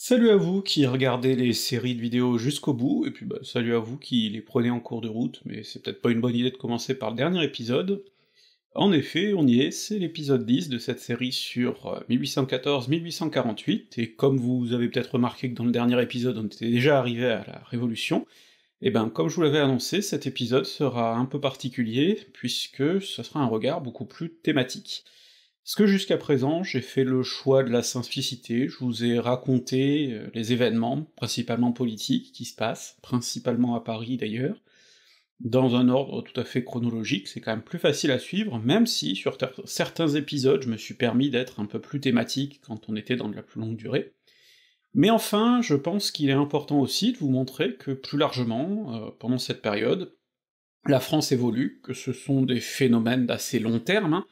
Salut à vous qui regardez les séries de vidéos jusqu'au bout, et puis bah, salut à vous qui les prenez en cours de route, mais c'est peut-être pas une bonne idée de commencer par le dernier épisode. En effet, on y est, c'est l'épisode 10 de cette série sur 1814-1848, et comme vous avez peut-être remarqué que dans le dernier épisode on était déjà arrivé à la Révolution, et ben comme je vous l'avais annoncé, cet épisode sera un peu particulier, puisque ce sera un regard beaucoup plus thématique. Parce que jusqu'à présent, j'ai fait le choix de la simplicité, je vous ai raconté les événements, principalement politiques, qui se passent, principalement à Paris d'ailleurs, dans un ordre tout à fait chronologique, c'est quand même plus facile à suivre, même si sur certains épisodes je me suis permis d'être un peu plus thématique quand on était dans de la plus longue durée. Mais enfin, je pense qu'il est important aussi de vous montrer que plus largement, pendant cette période, la France évolue, que ce sont des phénomènes d'assez long terme, hein,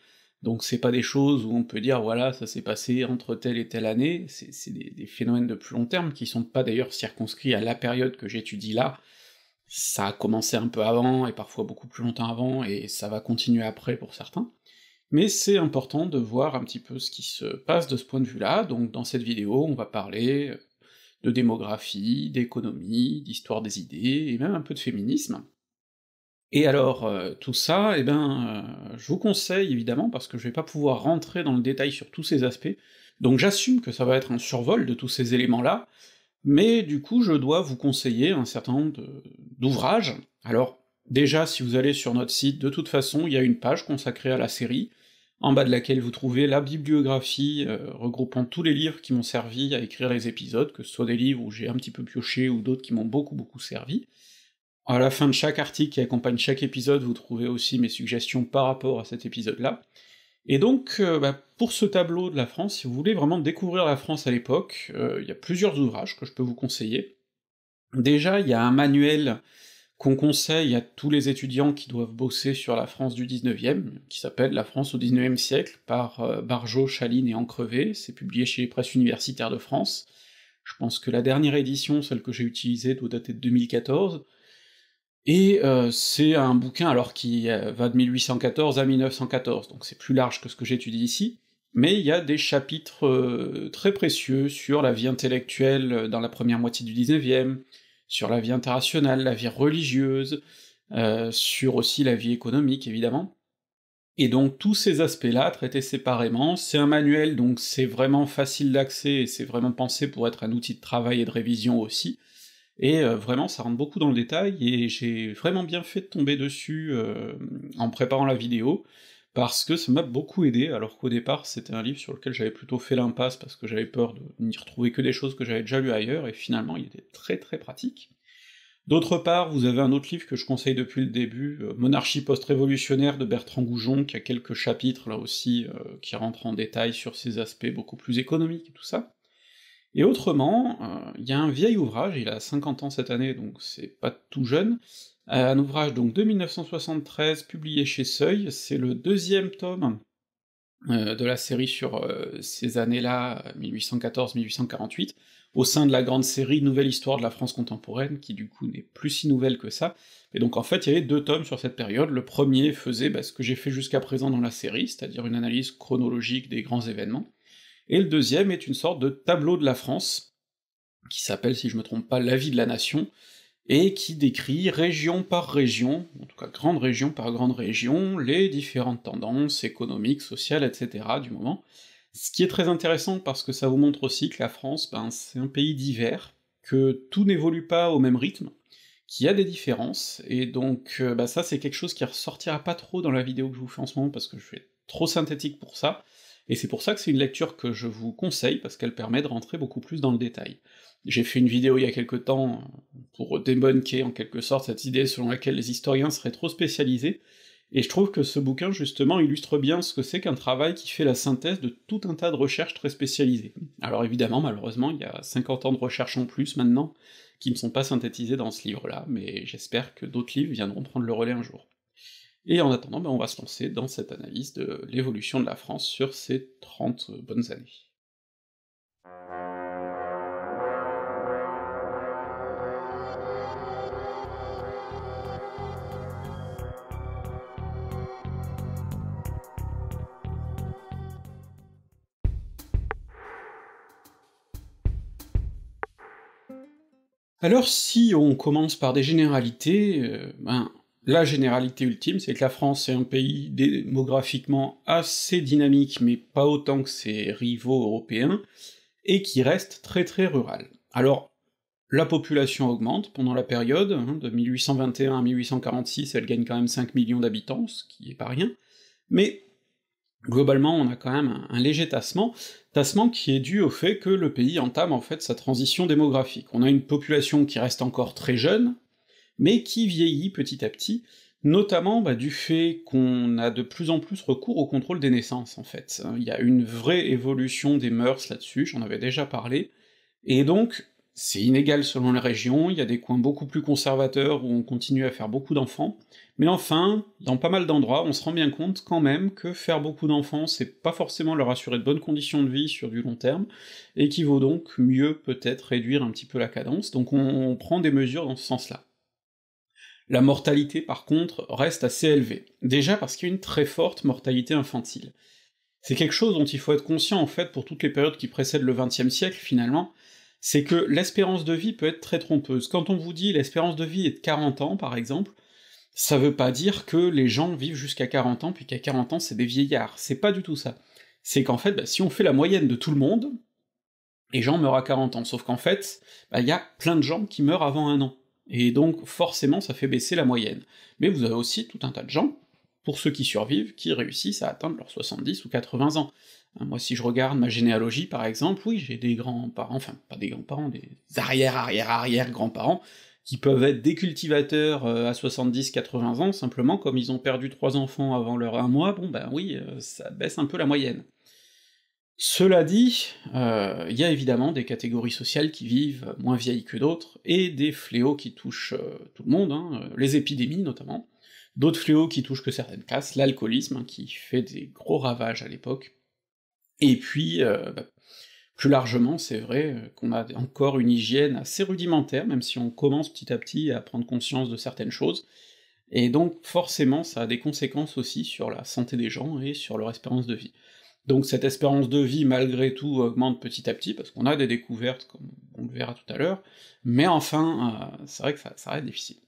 donc c'est pas des choses où on peut dire voilà, ça s'est passé entre telle et telle année, c'est des phénomènes de plus long terme qui sont pas d'ailleurs circonscrits à la période que j'étudie là, ça a commencé un peu avant, et parfois beaucoup plus longtemps avant, et ça va continuer après pour certains, mais c'est important de voir un petit peu ce qui se passe de ce point de vue-là, donc dans cette vidéo on va parler de démographie, d'économie, d'histoire des idées, et même un peu de féminisme. Et alors, tout ça, je vous conseille évidemment, parce que je vais pas pouvoir rentrer dans le détail sur tous ces aspects, donc j'assume que ça va être un survol de tous ces éléments-là, mais du coup je dois vous conseiller un certain nombre d'ouvrages. Alors déjà, si vous allez sur notre site, de toute façon il y a une page consacrée à la série, en bas de laquelle vous trouvez la bibliographie regroupant tous les livres qui m'ont servi à écrire les épisodes, que ce soit des livres où j'ai un petit peu pioché, ou d'autres qui m'ont beaucoup servi. À la fin de chaque article qui accompagne chaque épisode, vous trouvez aussi mes suggestions par rapport à cet épisode-là. Et donc, pour ce tableau de la France, si vous voulez vraiment découvrir la France à l'époque, il y a plusieurs ouvrages que je peux vous conseiller. Déjà, il y a un manuel qu'on conseille à tous les étudiants qui doivent bosser sur la France du 19e, qui s'appelle « La France au 19e siècle » par Barjot, Chalin et Ancrevé, c'est publié chez les Presses universitaires de France. Je pense que la dernière édition, celle que j'ai utilisée, doit dater de 2014, et c'est un bouquin alors qui va de 1814 à 1914, donc c'est plus large que ce que j'étudie ici, mais il y a des chapitres très précieux sur la vie intellectuelle dans la première moitié du 19e, sur la vie internationale, la vie religieuse, sur aussi la vie économique évidemment, et donc tous ces aspects-là traités séparément. C'est un manuel, donc c'est vraiment facile d'accès, et c'est vraiment pensé pour être un outil de travail et de révision aussi, et vraiment ça rentre beaucoup dans le détail, et j'ai vraiment bien fait de tomber dessus en préparant la vidéo, parce que ça m'a beaucoup aidé, alors qu'au départ c'était un livre sur lequel j'avais plutôt fait l'impasse, parce que j'avais peur de n'y retrouver que des choses que j'avais déjà lues ailleurs, et finalement il était très pratique. D'autre part, vous avez un autre livre que je conseille depuis le début, Monarchie post-révolutionnaire de Bertrand Goujon, qui a quelques chapitres là aussi, qui rentrent en détail sur ces aspects beaucoup plus économiques et tout ça. Et autrement, il y a un vieil ouvrage, il a 50 ans cette année, donc c'est pas tout jeune, un ouvrage donc de 1973, publié chez Seuil, c'est le deuxième tome de la série sur ces années-là, 1814-1848, au sein de la grande série Nouvelle histoire de la France contemporaine, qui du coup n'est plus si nouvelle que ça, et donc en fait il y avait deux tomes sur cette période, le premier faisait ce que j'ai fait jusqu'à présent dans la série, c'est-à-dire une analyse chronologique des grands événements, et le deuxième est une sorte de tableau de la France, qui s'appelle, si je me trompe pas, La vie de la nation, et qui décrit région par région, en tout cas grande région par grande région, les différentes tendances économiques, sociales, etc. du moment, ce qui est très intéressant parce que ça vous montre aussi que la France, c'est un pays divers, que tout n'évolue pas au même rythme, qu'il y a des différences, et donc ça c'est quelque chose qui ressortira pas trop dans la vidéo que je vous fais en ce moment, parce que je suis trop synthétique pour ça, et c'est pour ça que c'est une lecture que je vous conseille, parce qu'elle permet de rentrer beaucoup plus dans le détail. J'ai fait une vidéo il y a quelque temps pour débunker en quelque sorte cette idée selon laquelle les historiens seraient trop spécialisés, et je trouve que ce bouquin justement illustre bien ce que c'est qu'un travail qui fait la synthèse de tout un tas de recherches très spécialisées. Alors évidemment, malheureusement, il y a 50 ans de recherche en plus maintenant, qui ne sont pas synthétisés dans ce livre-là, mais j'espère que d'autres livres viendront prendre le relais un jour. Et en attendant, on va se lancer dans cette analyse de l'évolution de la France sur ces 30 bonnes années. Alors si on commence par des généralités, la généralité ultime, c'est que la France est un pays démographiquement assez dynamique, mais pas autant que ses rivaux européens, et qui reste très rural. Alors, la population augmente pendant la période, de 1821 à 1846, elle gagne quand même 5 millions d'habitants, ce qui est pas rien, mais globalement on a quand même un léger tassement qui est dû au fait que le pays entame en fait sa transition démographique. On a une population qui reste encore très jeune, mais qui vieillit petit à petit, notamment du fait qu'on a de plus en plus recours au contrôle des naissances, en fait. Il y a une vraie évolution des mœurs là-dessus, j'en avais déjà parlé, et donc c'est inégal selon les régions, il y a des coins beaucoup plus conservateurs où on continue à faire beaucoup d'enfants, mais enfin, dans pas mal d'endroits, on se rend bien compte quand même que faire beaucoup d'enfants, c'est pas forcément leur assurer de bonnes conditions de vie sur du long terme, et qu'il vaut donc mieux peut-être réduire un petit peu la cadence, donc on prend des mesures dans ce sens-là. La mortalité, par contre, reste assez élevée, déjà parce qu'il y a une très forte mortalité infantile. C'est quelque chose dont il faut être conscient, en fait, pour toutes les périodes qui précèdent le XXe siècle, finalement, c'est que l'espérance de vie peut être très trompeuse. Quand on vous dit « l'espérance de vie est de 40 ans », par exemple, ça veut pas dire que les gens vivent jusqu'à 40 ans, puis qu'à 40 ans c'est des vieillards, c'est pas du tout ça. C'est qu'en fait, si on fait la moyenne de tout le monde, les gens meurent à 40 ans, sauf qu'en fait, y a plein de gens qui meurent avant un an. Et donc forcément ça fait baisser la moyenne. Mais vous avez aussi tout un tas de gens, pour ceux qui survivent, qui réussissent à atteindre leurs 70 ou 80 ans. Moi si je regarde ma généalogie par exemple, oui j'ai des grands-parents, enfin pas des grands-parents, des arrière-arrière-arrière-grands-parents, qui peuvent être des cultivateurs à 70-80 ans, simplement comme ils ont perdu 3 enfants avant leur 1 mois, ça baisse un peu la moyenne. Cela dit, y a évidemment des catégories sociales qui vivent moins vieilles que d'autres, et des fléaux qui touchent tout le monde, les épidémies notamment, d'autres fléaux qui touchent que certaines classes, l'alcoolisme, qui fait des gros ravages à l'époque, et puis plus largement c'est vrai qu'on a encore une hygiène assez rudimentaire, même si on commence petit à petit à prendre conscience de certaines choses, et donc forcément ça a des conséquences aussi sur la santé des gens et sur leur espérance de vie. Donc cette espérance de vie, malgré tout, augmente petit à petit, parce qu'on a des découvertes, comme on le verra tout à l'heure, mais enfin, c'est vrai que ça reste difficile.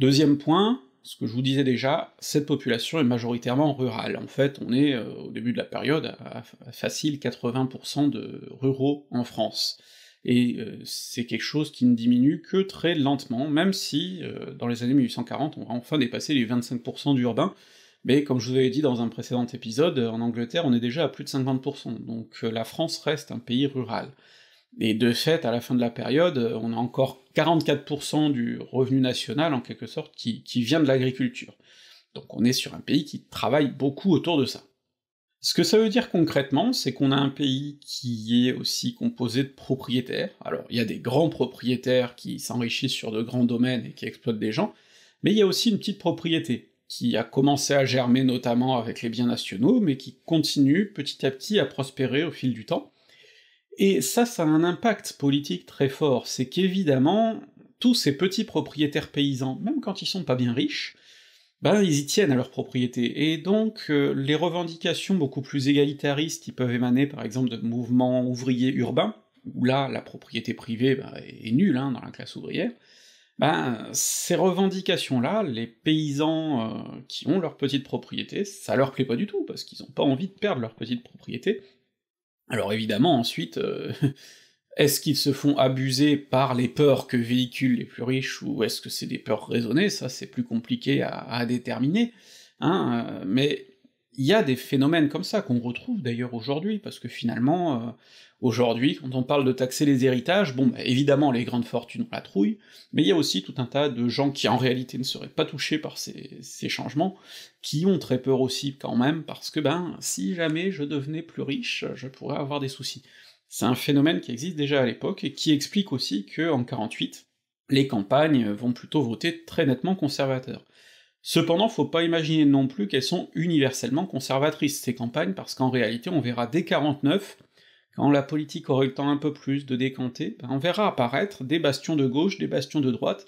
Deuxième point, ce que je vous disais déjà, cette population est majoritairement rurale. En fait, on est, au début de la période, à facile 80% de ruraux en France, et c'est quelque chose qui ne diminue que très lentement, même si, dans les années 1840, on va enfin dépasser les 25% d'urbains, mais comme je vous avais dit dans un précédent épisode, en Angleterre on est déjà à plus de 50%, donc la France reste un pays rural. Et de fait, à la fin de la période, on a encore 44% du revenu national, en quelque sorte, qui vient de l'agriculture. Donc on est sur un pays qui travaille beaucoup autour de ça. Ce que ça veut dire concrètement, c'est qu'on a un pays qui est aussi composé de propriétaires. Alors il y a des grands propriétaires qui s'enrichissent sur de grands domaines et qui exploitent des gens, mais il y a aussi une petite propriété, qui a commencé à germer notamment avec les biens nationaux, mais qui continue petit à petit à prospérer au fil du temps. Et ça a un impact politique très fort, c'est qu'évidemment, tous ces petits propriétaires paysans, même quand ils sont pas bien riches, ils y tiennent à leur propriété, et donc les revendications beaucoup plus égalitaristes qui peuvent émaner par exemple de mouvements ouvriers urbains, où là la propriété privée est nulle dans la classe ouvrière, ces revendications-là, les paysans qui ont leur petite propriété, ça leur plaît pas du tout, parce qu'ils ont pas envie de perdre leur petite propriété. Alors évidemment, ensuite, est-ce qu'ils se font abuser par les peurs que véhiculent les plus riches, ou est-ce que c'est des peurs raisonnées? Ça c'est plus compliqué à déterminer, mais il y a des phénomènes comme ça, qu'on retrouve d'ailleurs aujourd'hui, parce que finalement, aujourd'hui, quand on parle de taxer les héritages, évidemment les grandes fortunes ont la trouille, mais il y a aussi tout un tas de gens qui en réalité ne seraient pas touchés par ces changements, qui ont très peur aussi quand même, parce que si jamais je devenais plus riche, je pourrais avoir des soucis. C'est un phénomène qui existe déjà à l'époque, et qui explique aussi que en 48, les campagnes vont plutôt voter très nettement conservateurs. Cependant, faut pas imaginer non plus qu'elles sont universellement conservatrices, ces campagnes, parce qu'en réalité on verra dès 49, quand la politique aura eu le temps un peu plus de décanter, on verra apparaître des bastions de gauche, des bastions de droite,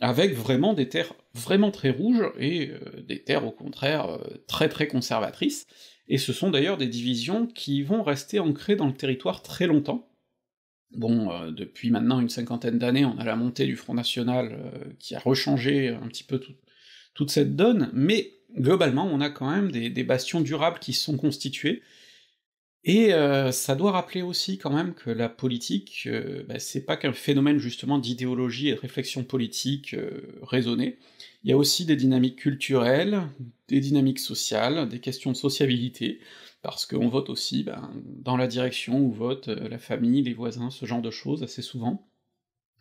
avec vraiment des terres vraiment très rouges, et des terres au contraire très conservatrices, et ce sont d'ailleurs des divisions qui vont rester ancrées dans le territoire très longtemps, Bon, depuis maintenant une cinquantaine d'années, on a la montée du Front National qui a rechangé un petit peu toute cette donne, mais globalement on a quand même des bastions durables qui se sont constitués, et ça doit rappeler aussi quand même que la politique, c'est pas qu'un phénomène justement d'idéologie et de réflexion politique raisonnée, il y a aussi des dynamiques culturelles, des dynamiques sociales, des questions de sociabilité, parce qu'on vote aussi dans la direction où vote la famille, les voisins, ce genre de choses, assez souvent,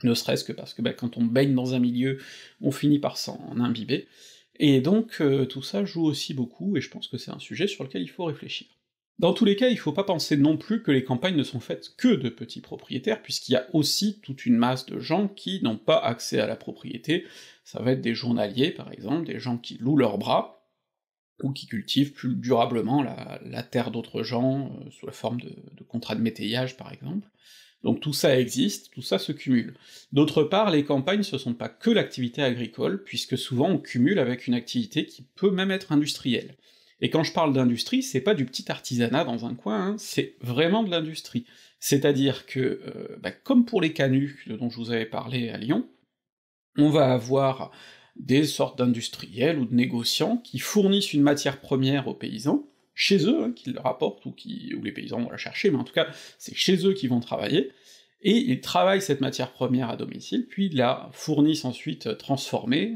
ne serait-ce que parce que quand on baigne dans un milieu, on finit par s'en imbiber, et donc tout ça joue aussi beaucoup, et je pense que c'est un sujet sur lequel il faut réfléchir. Dans tous les cas, il faut pas penser non plus que les campagnes ne sont faites que de petits propriétaires, puisqu'il y a aussi toute une masse de gens qui n'ont pas accès à la propriété, ça va être des journaliers par exemple, des gens qui louent leurs bras, ou qui cultivent plus durablement la terre d'autres gens, sous la forme de contrats de métayage par exemple. Donc tout ça existe, tout ça se cumule. D'autre part, les campagnes ce sont pas que l'activité agricole, puisque souvent on cumule avec une activité qui peut même être industrielle. Et quand je parle d'industrie, c'est pas du petit artisanat dans un coin, hein, c'est vraiment de l'industrie. C'est-à-dire que, comme pour les canuts dont je vous avais parlé à Lyon, on va avoir des sortes d'industriels ou de négociants qui fournissent une matière première aux paysans, chez eux, hein, qu'ils leur apportent, ou les paysans vont la chercher, mais en tout cas, c'est chez eux qu'ils vont travailler, et ils travaillent cette matière première à domicile, puis ils la fournissent ensuite transformée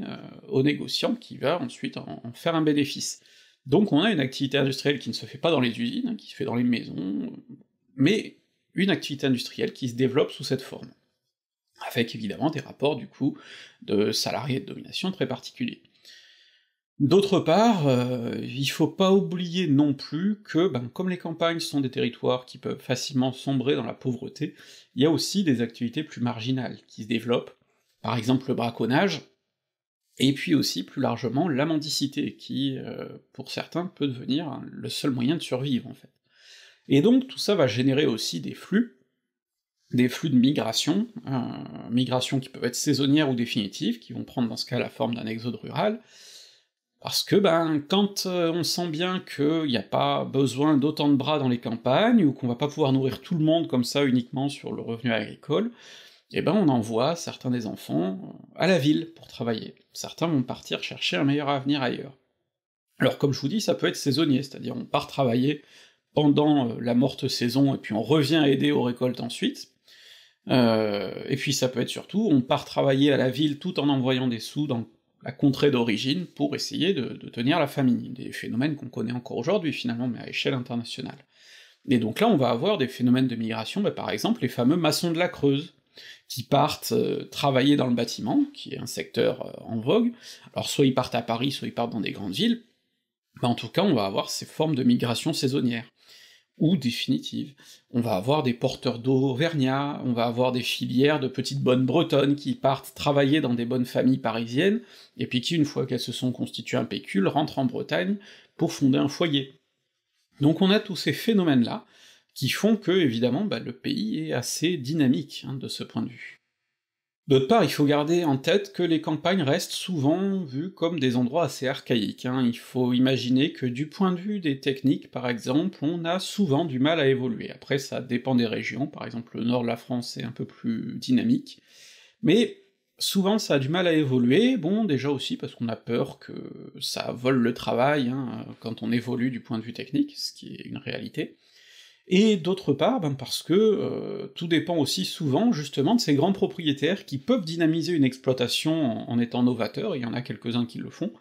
au négociant qui va ensuite en faire un bénéfice. Donc on a une activité industrielle qui ne se fait pas dans les usines, hein, qui se fait dans les maisons, mais une activité industrielle qui se développe sous cette forme, avec évidemment des rapports, du coup, de salariés et de domination très particuliers. D'autre part, il faut pas oublier non plus que, comme les campagnes sont des territoires qui peuvent facilement sombrer dans la pauvreté, il y a aussi des activités plus marginales qui se développent, par exemple le braconnage, et puis aussi, plus largement, la mendicité, qui, pour certains, peut devenir le seul moyen de survivre, en fait. Et donc tout ça va générer aussi des flux de migration, migrations qui peuvent être saisonnières ou définitives, qui vont prendre dans ce cas la forme d'un exode rural, parce que quand on sent bien qu'il n'y a pas besoin d'autant de bras dans les campagnes, ou qu'on va pas pouvoir nourrir tout le monde comme ça uniquement sur le revenu agricole, et on envoie certains des enfants à la ville pour travailler, certains vont partir chercher un meilleur avenir ailleurs. Alors comme je vous dis, ça peut être saisonnier, c'est-à-dire on part travailler pendant la morte saison, et puis on revient aider aux récoltes ensuite, et puis ça peut être surtout, on part travailler à la ville tout en envoyant des sous dans la contrée d'origine pour essayer de tenir la famille, des phénomènes qu'on connaît encore aujourd'hui finalement, mais à échelle internationale. Et donc là on va avoir des phénomènes de migration, par exemple les fameux maçons de la Creuse, qui partent travailler dans le bâtiment, qui est un secteur en vogue, alors soit ils partent à Paris, soit ils partent dans des grandes villes, en tout cas on va avoir ces formes de migration saisonnières, ou définitives. On va avoir des porteurs d'eau auvergnats, on va avoir des filières de petites bonnes bretonnes qui partent travailler dans des bonnes familles parisiennes, et puis qui, une fois qu'elles se sont constituées un pécule, rentrent en Bretagne pour fonder un foyer. Donc on a tous ces phénomènes-là, qui font que, évidemment, le pays est assez dynamique, hein, de ce point de vue. D'autre part, il faut garder en tête que les campagnes restent souvent vues comme des endroits assez archaïques, hein. Il faut imaginer que du point de vue des techniques, par exemple, on a souvent du mal à évoluer. Après, ça dépend des régions, par exemple le nord de la France est un peu plus dynamique, mais souvent ça a du mal à évoluer, déjà aussi parce qu'on a peur que ça vole le travail, hein, quand on évolue du point de vue technique, ce qui est une réalité. Et d'autre part, parce que tout dépend aussi souvent justement de ces grands propriétaires qui peuvent dynamiser une exploitation en étant novateurs, il y en a quelques-uns qui le font,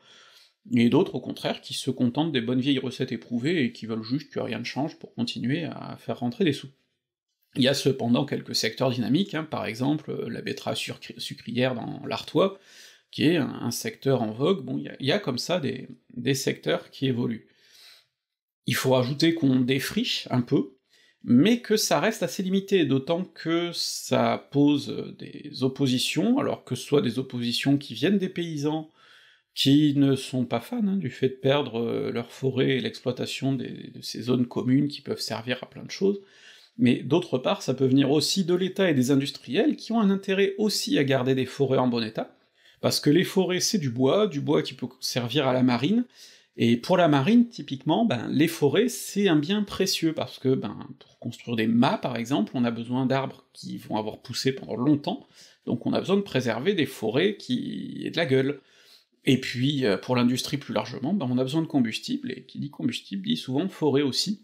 et d'autres au contraire qui se contentent des bonnes vieilles recettes éprouvées et qui veulent juste que rien ne change pour continuer à faire rentrer des sous. Il y a cependant quelques secteurs dynamiques, hein, par exemple la betterave sucrière dans l'Artois, qui est un secteur en vogue, il y a comme ça des secteurs qui évoluent. Il faut rajouter qu'on défriche un peu, mais que ça reste assez limité, d'autant que ça pose des oppositions, alors que ce soit des oppositions qui viennent des paysans, qui ne sont pas fans, hein, du fait de perdre leur forêt et l'exploitation de ces zones communes qui peuvent servir à plein de choses, mais d'autre part ça peut venir aussi de l'État et des industriels qui ont un intérêt aussi à garder des forêts en bon état, parce que les forêts c'est du bois qui peut servir à la marine, Et pour la marine, typiquement, ben, les forêts, c'est un bien précieux, parce que ben, pour construire des mâts, par exemple, on a besoin d'arbres qui vont avoir poussé pendant longtemps, donc on a besoin de préserver des forêts qui aient de la gueule. Et puis, pour l'industrie plus largement, ben, on a besoin de combustible, et qui dit combustible dit souvent forêt aussi.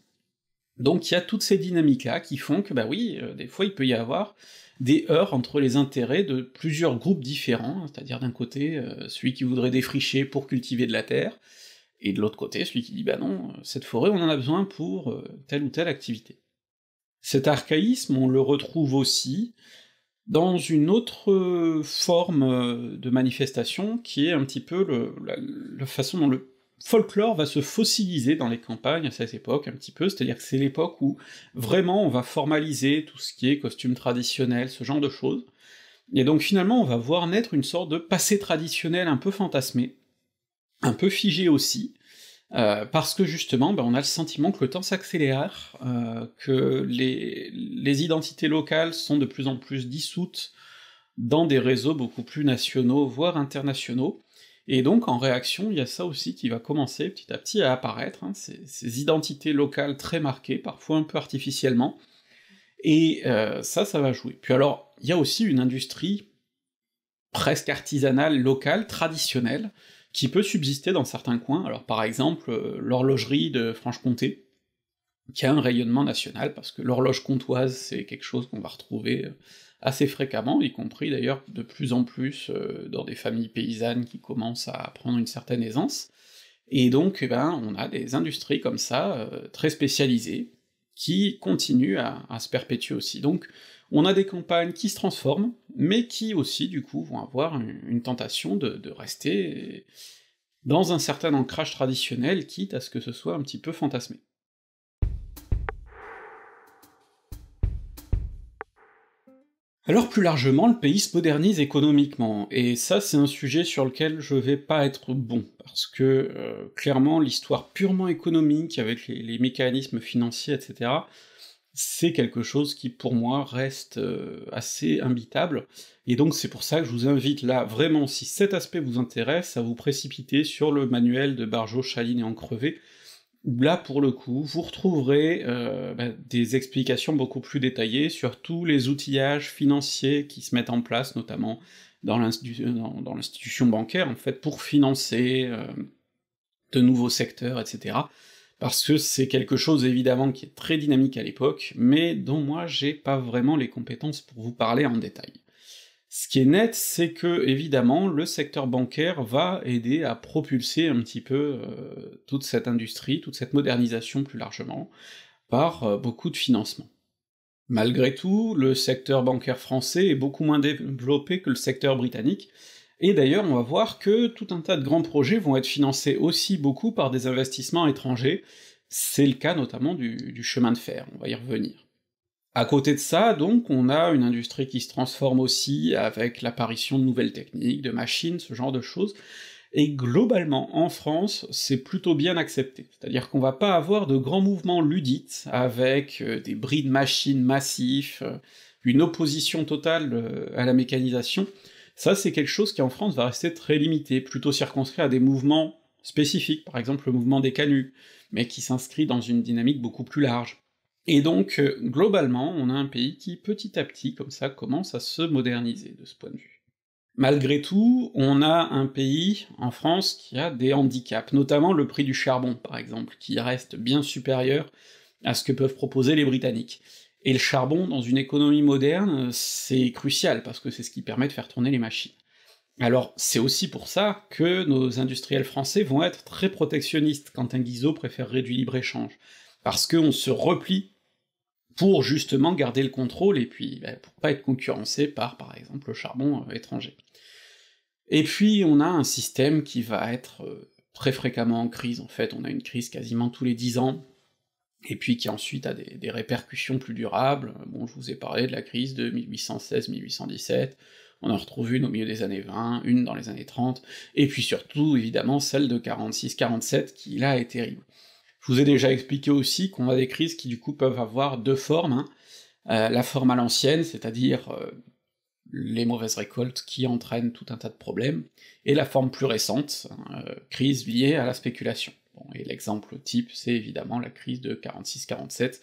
Donc il y a toutes ces dynamiques-là qui font que, bah oui, des fois il peut y avoir des heurts entre les intérêts de plusieurs groupes différents, c'est-à-dire d'un côté, celui qui voudrait défricher pour cultiver de la terre, et de l'autre côté, celui qui dit « bah non, cette forêt, on en a besoin pour telle ou telle activité ». Cet archaïsme, on le retrouve aussi dans une autre forme de manifestation, qui est un petit peu la façon dont le folklore va se fossiliser dans les campagnes à cette époque, un petit peu, c'est-à-dire que c'est l'époque où vraiment on va formaliser tout ce qui est costume traditionnel, ce genre de choses, et donc finalement on va voir naître une sorte de passé traditionnel un peu fantasmé, un peu figé aussi, parce que justement ben, on a le sentiment que le temps s'accélère, que les identités locales sont de plus en plus dissoutes dans des réseaux beaucoup plus nationaux, voire internationaux, et donc en réaction, il y a ça aussi qui va commencer petit à petit à apparaître, hein, ces identités locales très marquées, parfois un peu artificiellement, et ça va jouer. Puis alors, il y a aussi une industrie presque artisanale, locale, traditionnelle, qui peut subsister dans certains coins, alors par exemple l'horlogerie de Franche-Comté, qui a un rayonnement national, parce que l'horloge comtoise c'est quelque chose qu'on va retrouver assez fréquemment, y compris d'ailleurs de plus en plus dans des familles paysannes qui commencent à prendre une certaine aisance, et donc eh ben, on a des industries comme ça, très spécialisées, qui continuent à se perpétuer aussi. Donc on a des campagnes qui se transforment, mais qui aussi du coup vont avoir une tentation de rester dans un certain ancrage traditionnel, quitte à ce que ce soit un petit peu fantasmé. Alors plus largement, le pays se modernise économiquement, et ça c'est un sujet sur lequel je vais pas être bon, parce que clairement l'histoire purement économique, avec les mécanismes financiers, etc., c'est quelque chose qui pour moi reste assez imbitable, et donc c'est pour ça que je vous invite là, vraiment, si cet aspect vous intéresse, à vous précipiter sur le manuel de Barjot, Chalin et Ancrevé, où là pour le coup vous retrouverez des explications beaucoup plus détaillées sur tous les outillages financiers qui se mettent en place, notamment dans l'institution bancaire en fait, pour financer de nouveaux secteurs, etc., parce que c'est quelque chose évidemment qui est très dynamique à l'époque, mais dont moi j'ai pas vraiment les compétences pour vous parler en détail. Ce qui est net, c'est que, évidemment, le secteur bancaire va aider à propulser un petit peu toute cette industrie, toute cette modernisation plus largement, par beaucoup de financements. Malgré tout, le secteur bancaire français est beaucoup moins développé que le secteur britannique, et d'ailleurs on va voir que tout un tas de grands projets vont être financés aussi beaucoup par des investissements étrangers, c'est le cas notamment du chemin de fer, on va y revenir. À côté de ça, donc, on a une industrie qui se transforme aussi avec l'apparition de nouvelles techniques, de machines, ce genre de choses, et globalement, en France, c'est plutôt bien accepté, c'est-à-dire qu'on va pas avoir de grands mouvements luddites, avec des bris de machines massifs, une opposition totale à la mécanisation, ça c'est quelque chose qui en France va rester très limité, plutôt circonscrit à des mouvements spécifiques, par exemple le mouvement des canuts, mais qui s'inscrit dans une dynamique beaucoup plus large. Et donc, globalement, on a un pays qui, petit à petit, comme ça, commence à se moderniser de ce point de vue. Malgré tout, on a un pays, en France, qui a des handicaps, notamment le prix du charbon, par exemple, qui reste bien supérieur à ce que peuvent proposer les Britanniques. Et le charbon, dans une économie moderne, c'est crucial, parce que c'est ce qui permet de faire tourner les machines. Alors, c'est aussi pour ça que nos industriels français vont être très protectionnistes, quand un Guizot préférerait du libre-échange, parce qu'on se replie pour justement garder le contrôle, et puis ben, pour pas être concurrencé par exemple, le charbon étranger. Et puis on a un système qui va être très fréquemment en crise, en fait, on a une crise quasiment tous les 10 ans, et puis qui ensuite a des répercussions plus durables, bon, je vous ai parlé de la crise de 1816-1817, on en retrouve une au milieu des années 20, une dans les années 30, et puis surtout, évidemment, celle de 46-47, qui là est terrible. Je vous ai déjà expliqué aussi qu'on a des crises qui du coup peuvent avoir deux formes, hein. La forme à l'ancienne, c'est-à-dire les mauvaises récoltes qui entraînent tout un tas de problèmes, et la forme plus récente, crise liée à la spéculation. Bon, et l'exemple type, c'est évidemment la crise de 46-47,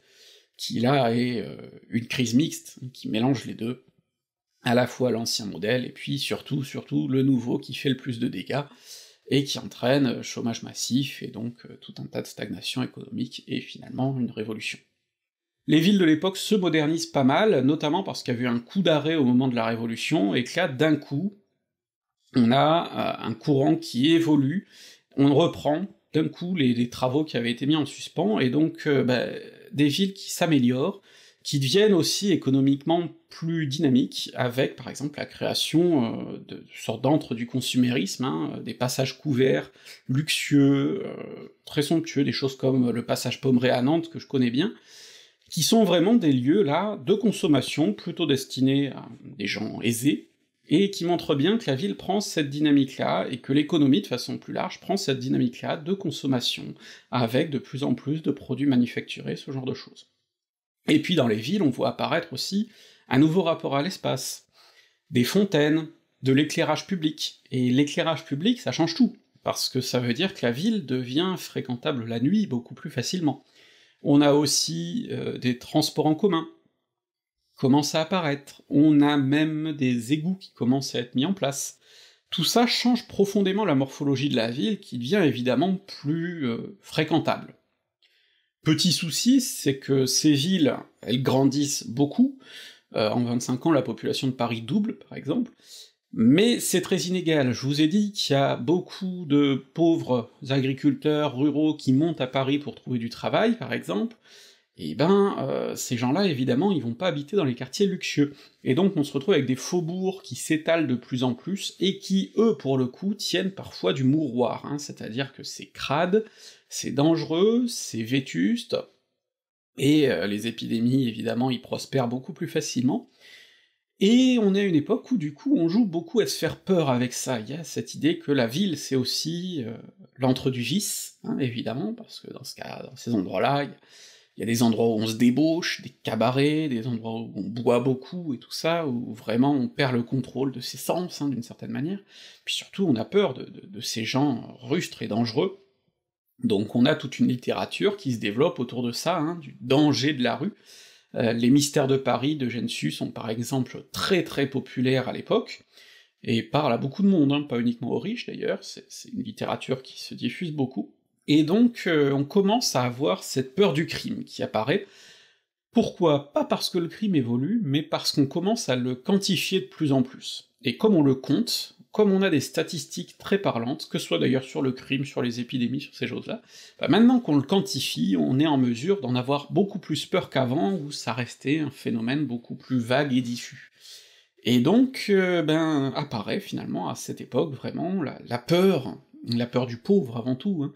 qui là est une crise mixte, qui mélange les deux, à la fois l'ancien modèle, et puis surtout le nouveau qui fait le plus de dégâts, et qui entraîne chômage massif, et donc tout un tas de stagnations économiques, et finalement une révolution. Les villes de l'époque se modernisent pas mal, notamment parce qu'il y a eu un coup d'arrêt au moment de la Révolution, et que là, d'un coup, on a un courant qui évolue, on reprend d'un coup les travaux qui avaient été mis en suspens, et donc des villes qui s'améliorent, qui deviennent aussi économiquement plus dynamiques, avec par exemple la création de sortes d'antres du consumérisme, hein, des passages couverts, luxueux, très somptueux, des choses comme le passage Pommeraye à Nantes, que je connais bien, qui sont vraiment des lieux, là, de consommation, plutôt destinés à des gens aisés, et qui montrent bien que la ville prend cette dynamique-là, et que l'économie, de façon plus large, prend cette dynamique-là de consommation, avec de plus en plus de produits manufacturés, ce genre de choses. Et puis dans les villes, on voit apparaître aussi un nouveau rapport à l'espace, des fontaines, de l'éclairage public, et l'éclairage public, ça change tout, parce que ça veut dire que la ville devient fréquentable la nuit beaucoup plus facilement. On a aussi des transports en commun qui commencent à apparaître, on a même des égouts qui commencent à être mis en place. Tout ça change profondément la morphologie de la ville, qui devient évidemment plus fréquentable. Petit souci, c'est que ces villes, elles grandissent beaucoup, en 25 ans la population de Paris double, par exemple, mais c'est très inégal. Je vous ai dit qu'il y a beaucoup de pauvres agriculteurs ruraux qui montent à Paris pour trouver du travail, par exemple, et ben, ces gens-là, évidemment, ils vont pas habiter dans les quartiers luxueux, et donc on se retrouve avec des faubourgs qui s'étalent de plus en plus, et qui, eux, pour le coup, tiennent parfois du mouroir, hein, c'est-à-dire que c'est crade, c'est dangereux, c'est vétuste, et les épidémies, évidemment, y prospèrent beaucoup plus facilement, et on est à une époque où, du coup, on joue beaucoup à se faire peur avec ça. Il y a cette idée que la ville, c'est aussi l'antre du vice, hein, évidemment, parce que dans ce cas, dans ces endroits-là, il y a des endroits où on se débauche, des cabarets, des endroits où on boit beaucoup, et tout ça, où vraiment on perd le contrôle de ses sens, hein, d'une certaine manière, puis surtout on a peur de ces gens rustres et dangereux, donc on a toute une littérature qui se développe autour de ça, hein, du danger de la rue. Les mystères de Paris de Gensu sont par exemple très populaires à l'époque, et parlent à beaucoup de monde, hein, pas uniquement aux riches d'ailleurs, c'est une littérature qui se diffuse beaucoup, et donc on commence à avoir cette peur du crime qui apparaît. Pourquoi? Pas parce que le crime évolue, mais parce qu'on commence à le quantifier de plus en plus. Et comme on le compte, comme on a des statistiques très parlantes, que ce soit d'ailleurs sur le crime, sur les épidémies, sur ces choses-là, bah maintenant qu'on le quantifie, on est en mesure d'en avoir beaucoup plus peur qu'avant, où ça restait un phénomène beaucoup plus vague et diffus. Et donc, apparaît finalement à cette époque vraiment la peur du pauvre avant tout, hein,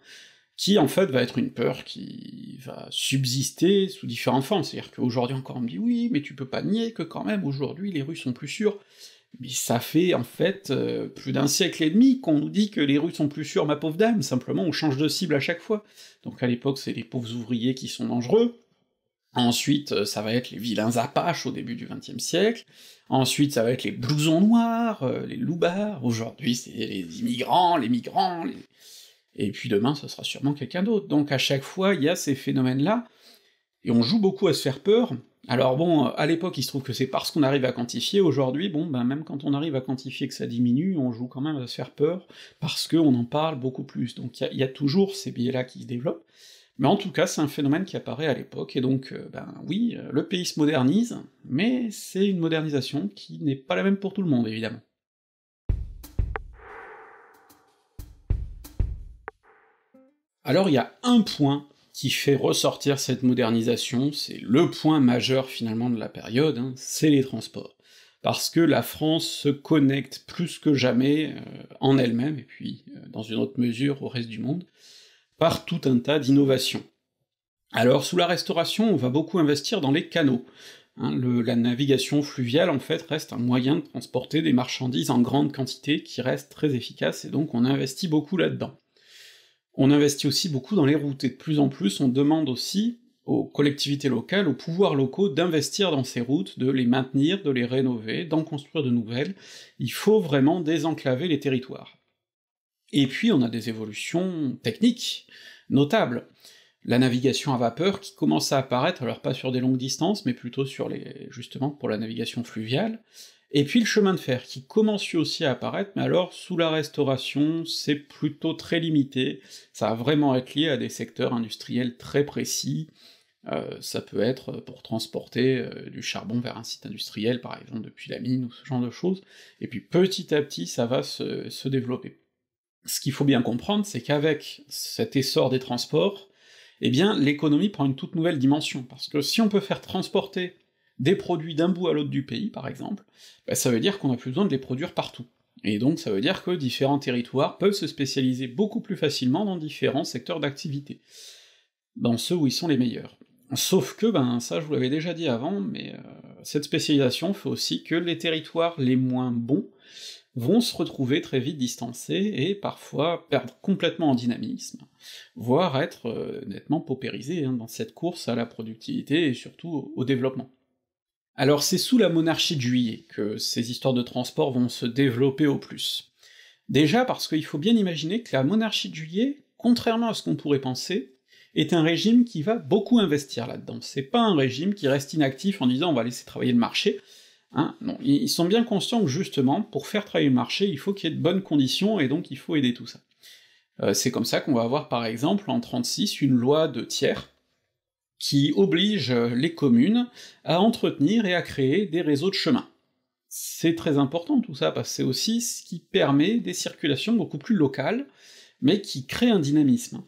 qui en fait va être une peur qui va subsister sous différentes formes, c'est-à-dire qu'aujourd'hui encore on me dit « oui, mais tu peux pas nier que quand même aujourd'hui les rues sont plus sûres », mais ça fait en fait plus d'un siècle et demi qu'on nous dit que les rues sont plus sûres, ma pauvre dame, simplement on change de cible à chaque fois. Donc à l'époque c'est les pauvres ouvriers qui sont dangereux, ensuite ça va être les vilains apaches au début du XXe siècle, ensuite ça va être les blousons noirs, les loupards, aujourd'hui c'est les immigrants, et puis demain ce sera sûrement quelqu'un d'autre. Donc à chaque fois il y a ces phénomènes-là, et on joue beaucoup à se faire peur. Alors bon, à l'époque il se trouve que c'est parce qu'on arrive à quantifier, aujourd'hui, bon ben même quand on arrive à quantifier que ça diminue, on joue quand même à se faire peur, parce qu'on en parle beaucoup plus, donc il y a toujours ces biais-là qui se développent, mais en tout cas c'est un phénomène qui apparaît à l'époque, et donc oui, le pays se modernise, mais c'est une modernisation qui n'est pas la même pour tout le monde, évidemment. Alors il y a un point qui fait ressortir cette modernisation, c'est le point majeur finalement de la période, hein, c'est les transports. Parce que la France se connecte plus que jamais en elle-même, et puis dans une autre mesure au reste du monde, par tout un tas d'innovations. Alors sous la Restauration, on va beaucoup investir dans les canaux. Hein, la navigation fluviale en fait reste un moyen de transporter des marchandises en grande quantité qui reste très efficace, et donc on investit beaucoup là-dedans. On investit aussi beaucoup dans les routes, et de plus en plus on demande aussi aux collectivités locales, aux pouvoirs locaux, d'investir dans ces routes, de les maintenir, de les rénover, d'en construire de nouvelles, il faut vraiment désenclaver les territoires. Et puis on a des évolutions techniques, notables. La navigation à vapeur qui commence à apparaître, alors pas sur des longues distances, mais plutôt sur les... justement pour la navigation fluviale, et puis le chemin de fer, qui commence aussi à apparaître, mais alors sous la Restauration, c'est plutôt très limité, ça va vraiment être lié à des secteurs industriels très précis, ça peut être pour transporter du charbon vers un site industriel, par exemple depuis la mine, ou ce genre de choses, et puis petit à petit ça va se développer. Ce qu'il faut bien comprendre, c'est qu'avec cet essor des transports, eh bien l'économie prend une toute nouvelle dimension, parce que si on peut faire transporter des produits d'un bout à l'autre du pays, par exemple, bah ça veut dire qu'on n'a plus besoin de les produire partout. Et donc ça veut dire que différents territoires peuvent se spécialiser beaucoup plus facilement dans différents secteurs d'activité, dans ceux où ils sont les meilleurs. Sauf que, ben ça je vous l'avais déjà dit avant, mais cette spécialisation fait aussi que les territoires les moins bons vont se retrouver très vite distancés, et parfois perdre complètement en dynamisme, voire être nettement paupérisés hein, dans cette course à la productivité et surtout au développement. Alors c'est sous la monarchie de Juillet que ces histoires de transport vont se développer au plus. Déjà parce qu'il faut bien imaginer que la monarchie de Juillet, contrairement à ce qu'on pourrait penser, est un régime qui va beaucoup investir là-dedans, c'est pas un régime qui reste inactif en disant « on va laisser travailler le marché », hein, non, ils sont bien conscients que justement, pour faire travailler le marché, il faut qu'il y ait de bonnes conditions, et donc il faut aider tout ça. C'est comme ça qu'on va avoir par exemple en 1936 une loi de Thiers, qui oblige les communes à entretenir et à créer des réseaux de chemins. C'est très important tout ça, parce que c'est aussi ce qui permet des circulations beaucoup plus locales, mais qui créent un dynamisme.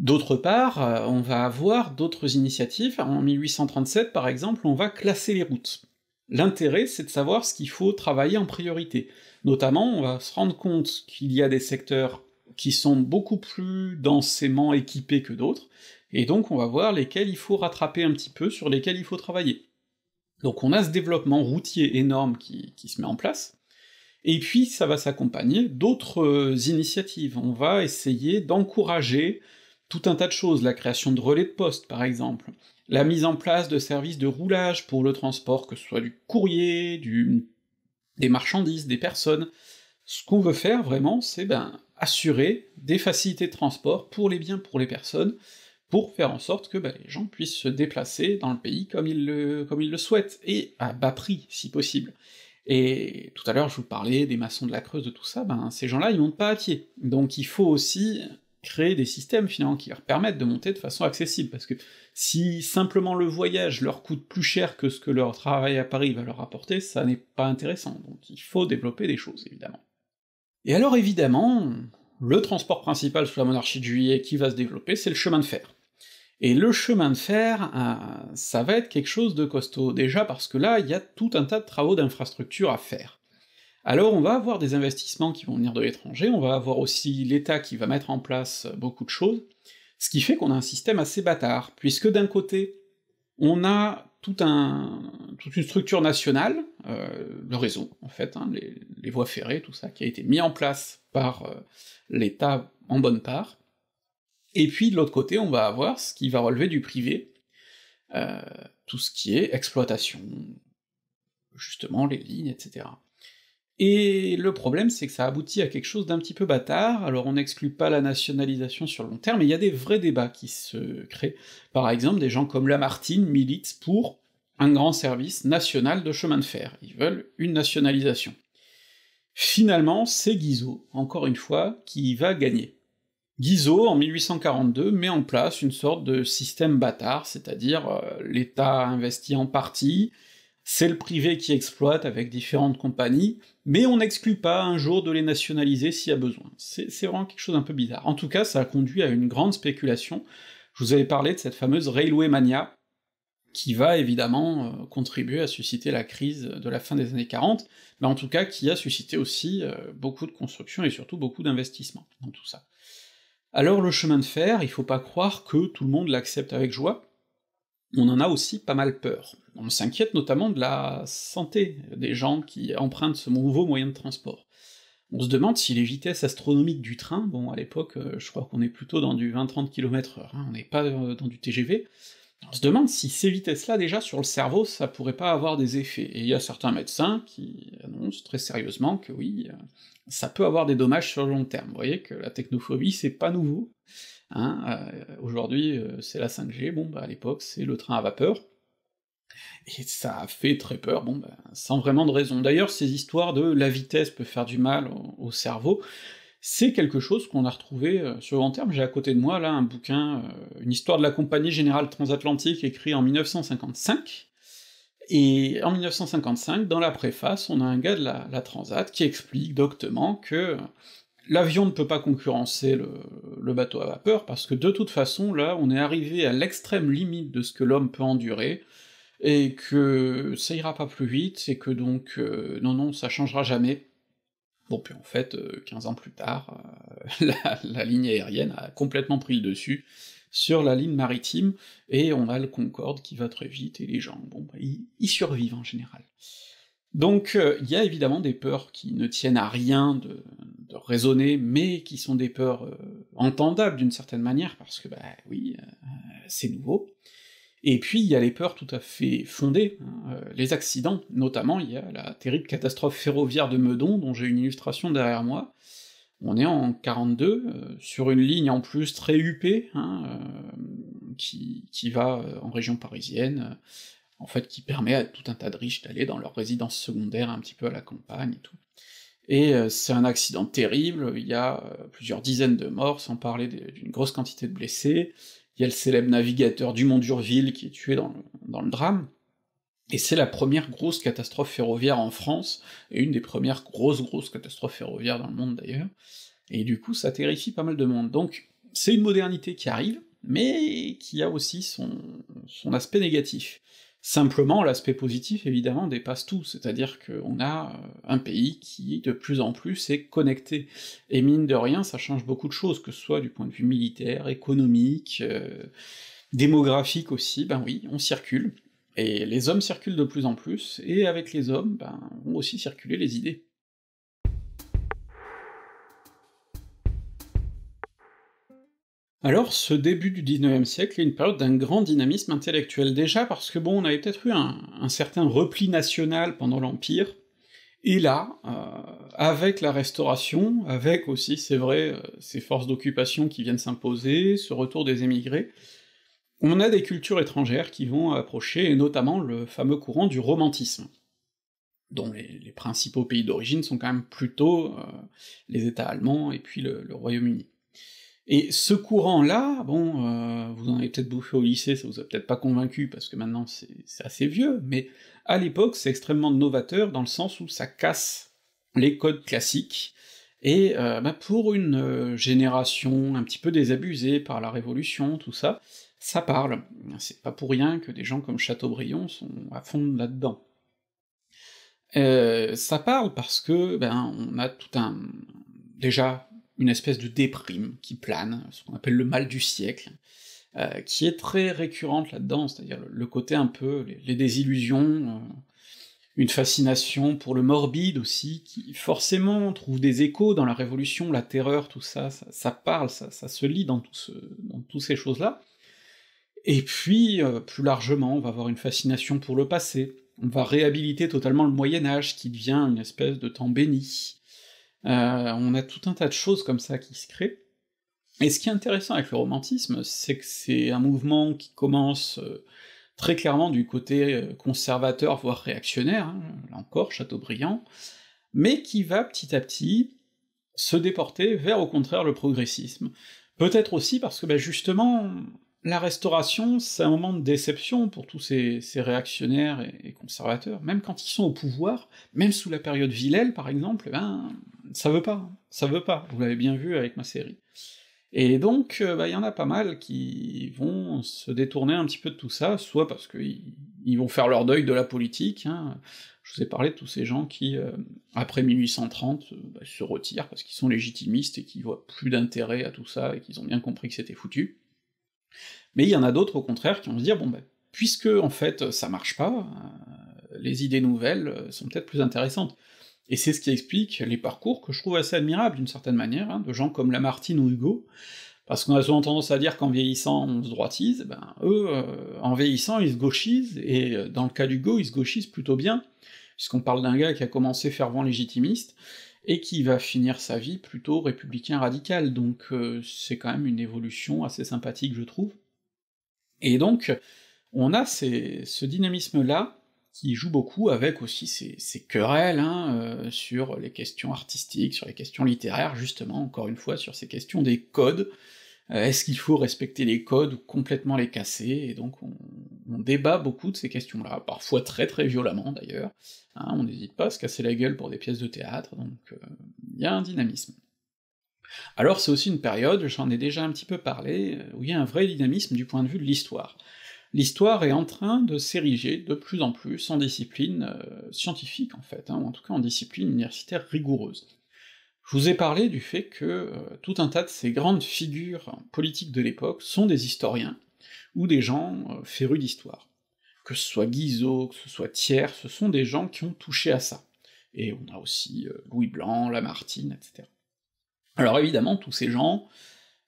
D'autre part, on va avoir d'autres initiatives, en 1837 par exemple, on va classer les routes. L'intérêt, c'est de savoir ce qu'il faut travailler en priorité, notamment on va se rendre compte qu'il y a des secteurs qui sont beaucoup plus densément équipés que d'autres, et donc on va voir lesquels il faut rattraper un petit peu, sur lesquels il faut travailler. Donc on a ce développement routier énorme qui se met en place, et puis ça va s'accompagner d'autres initiatives, on va essayer d'encourager tout un tas de choses, la création de relais de poste par exemple, la mise en place de services de roulage pour le transport, que ce soit du courrier, des marchandises, des personnes. Ce qu'on veut faire vraiment, c'est ben assurer des facilités de transport pour les biens, pour les personnes, pour faire en sorte que les gens puissent se déplacer dans le pays comme ils le souhaitent, et à bas prix, si possible. Et tout à l'heure je vous parlais des maçons de la Creuse, de tout ça, ben ces gens-là ils montent pas à pied, donc il faut aussi créer des systèmes finalement qui leur permettent de monter de façon accessible, parce que si simplement le voyage leur coûte plus cher que ce que leur travail à Paris va leur apporter, ça n'est pas intéressant, donc il faut développer des choses, évidemment. Et alors évidemment, le transport principal sous la monarchie de Juillet qui va se développer, c'est le chemin de fer. Et le chemin de fer, ça va être quelque chose de costaud, déjà parce que là, il y a tout un tas de travaux d'infrastructure à faire. Alors on va avoir des investissements qui vont venir de l'étranger, on va avoir aussi l'État qui va mettre en place beaucoup de choses, ce qui fait qu'on a un système assez bâtard, puisque d'un côté, on a toute une structure nationale, le réseau en fait, hein, les voies ferrées, tout ça, qui a été mis en place par l'État en bonne part, et puis de l'autre côté on va avoir ce qui va relever du privé, tout ce qui est exploitation, justement les lignes, etc. Et le problème c'est que ça aboutit à quelque chose d'un petit peu bâtard, alors on n'exclut pas la nationalisation sur le long terme, mais il y a des vrais débats qui se créent, par exemple des gens comme Lamartine militent pour un grand service national de chemin de fer, ils veulent une nationalisation. Finalement c'est Guizot, encore une fois, qui va gagner. Guizot, en 1842, met en place une sorte de système bâtard, c'est-à-dire l'État investit en partie, c'est le privé qui exploite avec différentes compagnies, mais on n'exclut pas un jour de les nationaliser s'il y a besoin. C'est vraiment quelque chose d'un peu bizarre. En tout cas, ça a conduit à une grande spéculation. Je vous avais parlé de cette fameuse Railway Mania, qui va évidemment contribuer à susciter la crise de la fin des années 40, mais en tout cas qui a suscité aussi beaucoup de construction et surtout beaucoup d'investissements dans tout ça. Alors le chemin de fer, il faut pas croire que tout le monde l'accepte avec joie, on en a aussi pas mal peur. On s'inquiète notamment de la santé des gens qui empruntent ce nouveau moyen de transport. On se demande si les vitesses astronomiques du train, bon à l'époque je crois qu'on est plutôt dans du 20-30 km/h, hein, on n'est pas dans du TGV, on se demande si ces vitesses-là déjà sur le cerveau ça pourrait pas avoir des effets, et il y a certains médecins qui annoncent très sérieusement que oui, ça peut avoir des dommages sur le long terme, vous voyez que la technophobie c'est pas nouveau, hein, aujourd'hui c'est la 5G, bon bah à l'époque c'est le train à vapeur, et ça a fait très peur, bon bah sans vraiment de raison. D'ailleurs ces histoires de la vitesse peut faire du mal au cerveau, c'est quelque chose qu'on a retrouvé sur le long terme. J'ai à côté de moi là un bouquin, une histoire de la Compagnie Générale Transatlantique, écrit en 1955, et en 1955, dans la préface, on a un gars de la Transat qui explique doctement que l'avion ne peut pas concurrencer le bateau à vapeur, parce que de toute façon, là, on est arrivé à l'extrême limite de ce que l'homme peut endurer, et que ça ira pas plus vite, et que donc, non, ça changera jamais. Bon, puis en fait, 15 ans plus tard, la ligne aérienne a complètement pris le dessus sur la ligne maritime, et on a le Concorde qui va très vite, et les gens, bon, bah, ils survivent en général. Donc il y a évidemment des peurs qui ne tiennent à rien de raisonner, mais qui sont des peurs entendables d'une certaine manière, parce que bah oui, c'est nouveau. Et puis il y a les peurs tout à fait fondées, hein, les accidents, notamment il y a la terrible catastrophe ferroviaire de Meudon, dont j'ai une illustration derrière moi. On est en 42, sur une ligne en plus très huppée, hein, qui va en région parisienne, en fait qui permet à tout un tas de riches d'aller dans leur résidence secondaire un petit peu à la campagne et tout. Et c'est un accident terrible, il y a plusieurs dizaines de morts, sans parler d'une grosse quantité de blessés. Il y a le célèbre navigateur Dumont d'Urville qui est tué dans le drame, et c'est la première grosse catastrophe ferroviaire en France, et une des premières grosses catastrophes ferroviaires dans le monde d'ailleurs, et du coup ça terrifie pas mal de monde. Donc c'est une modernité qui arrive, mais qui a aussi son aspect négatif. Simplement l'aspect positif évidemment dépasse tout, c'est-à-dire qu'on a un pays qui de plus en plus est connecté, et mine de rien ça change beaucoup de choses, que ce soit du point de vue militaire, économique, démographique aussi, ben oui, on circule, et les hommes circulent de plus en plus, et avec les hommes, ben, vont aussi circuler les idées. Alors, ce début du 19e siècle est une période d'un grand dynamisme intellectuel, déjà parce que bon, on avait peut-être eu un certain repli national pendant l'Empire, et là, avec la Restauration, avec aussi, c'est vrai, ces forces d'occupation qui viennent s'imposer, ce retour des émigrés, on a des cultures étrangères qui vont approcher, et notamment le fameux courant du romantisme, dont les principaux pays d'origine sont quand même plutôt les États allemands et puis le Royaume-Uni. Et ce courant-là, bon, vous en avez peut-être bouffé au lycée, ça vous a peut-être pas convaincu, parce que maintenant c'est assez vieux, mais à l'époque c'est extrêmement novateur, dans le sens où ça casse les codes classiques, et bah pour une génération un petit peu désabusée par la Révolution, tout ça, ça parle. C'est pas pour rien que des gens comme Chateaubriand sont à fond là-dedans. Ça parle parce que, ben, on a tout un... déjà une espèce de déprime qui plane, ce qu'on appelle le mal du siècle, qui est très récurrente là-dedans, c'est-à-dire le côté un peu... les désillusions, une fascination pour le morbide aussi, qui forcément trouve des échos dans la Révolution, la terreur, tout ça, ça parle, ça se lit dans toutes ces choses-là. Et puis, plus largement, on va avoir une fascination pour le passé, on va réhabiliter totalement le Moyen-Âge, qui devient une espèce de temps béni. On a tout un tas de choses comme ça qui se créent, et ce qui est intéressant avec le romantisme, c'est que c'est un mouvement qui commence très clairement du côté conservateur, voire réactionnaire, hein, là encore, Chateaubriand, mais qui va petit à petit se déporter vers, au contraire, le progressisme. Peut-être aussi parce que, ben justement, la Restauration, c'est un moment de déception pour tous ces réactionnaires et conservateurs, même quand ils sont au pouvoir, même sous la période Villèle, par exemple, ben, ça veut pas, vous l'avez bien vu avec ma série. Et donc, bah, y en a pas mal qui vont se détourner un petit peu de tout ça, soit parce qu'ils vont faire leur deuil de la politique, hein. Je vous ai parlé de tous ces gens qui, après 1830, bah, se retirent parce qu'ils sont légitimistes et qu'ils voient plus d'intérêt à tout ça, et qu'ils ont bien compris que c'était foutu. Mais il y en a d'autres, au contraire, qui vont se dire, bon ben, puisque, en fait, ça marche pas, les idées nouvelles sont peut-être plus intéressantes. Et c'est ce qui explique les parcours que je trouve assez admirables, d'une certaine manière, hein, de gens comme Lamartine ou Hugo, parce qu'on a souvent tendance à dire qu'en vieillissant, on se droitise, ben eux, en vieillissant, ils se gauchisent, et dans le cas d'Hugo, ils se gauchisent plutôt bien, puisqu'on parle d'un gars qui a commencé fervent légitimiste, et qui va finir sa vie plutôt républicain radical, donc c'est quand même une évolution assez sympathique, je trouve. Et donc, on a ce dynamisme-là, qui joue beaucoup avec aussi ces querelles, hein, sur les questions artistiques, sur les questions littéraires, justement, encore une fois, sur ces questions des codes, est-ce qu'il faut respecter les codes ou complètement les casser, et donc on débat beaucoup de ces questions-là, parfois très très violemment d'ailleurs, hein, on n'hésite pas à se casser la gueule pour des pièces de théâtre, donc il y a un dynamisme. Alors c'est aussi une période, j'en ai déjà un petit peu parlé, où il y a un vrai dynamisme du point de vue de l'histoire. L'histoire est en train de s'ériger de plus en plus en discipline scientifique en fait, hein, ou en tout cas en discipline universitaire rigoureuse. Je vous ai parlé du fait que tout un tas de ces grandes figures politiques de l'époque sont des historiens, ou des gens férus d'histoire. Que ce soit Guizot, que ce soit Thiers, ce sont des gens qui ont touché à ça. Et on a aussi Louis Blanc, Lamartine, etc. Alors évidemment, tous ces gens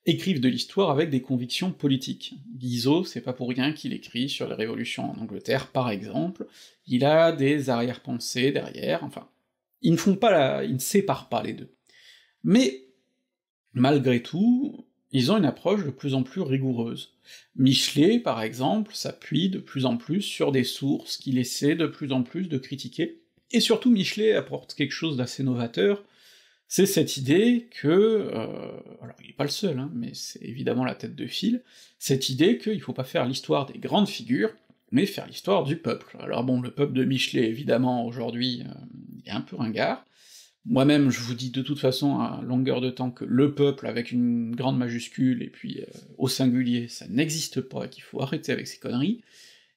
écrivent de l'histoire avec des convictions politiques. Guizot, c'est pas pour rien qu'il écrit sur les révolutions en Angleterre, par exemple, il a des arrière-pensées derrière, enfin... ils ne séparent pas les deux. Mais, malgré tout, ils ont une approche de plus en plus rigoureuse. Michelet, par exemple, s'appuie de plus en plus sur des sources qu'il essaie de plus en plus de critiquer, et surtout Michelet apporte quelque chose d'assez novateur, c'est cette idée que... alors il est pas le seul, hein, mais c'est évidemment la tête de file, cette idée qu'il faut pas faire l'histoire des grandes figures, mais faire l'histoire du peuple. Alors bon, le peuple de Michelet, évidemment, aujourd'hui, est un peu ringard. Moi-même, je vous dis de toute façon à longueur de temps que le peuple, avec une grande majuscule, et puis au singulier, ça n'existe pas, et qu'il faut arrêter avec ces conneries,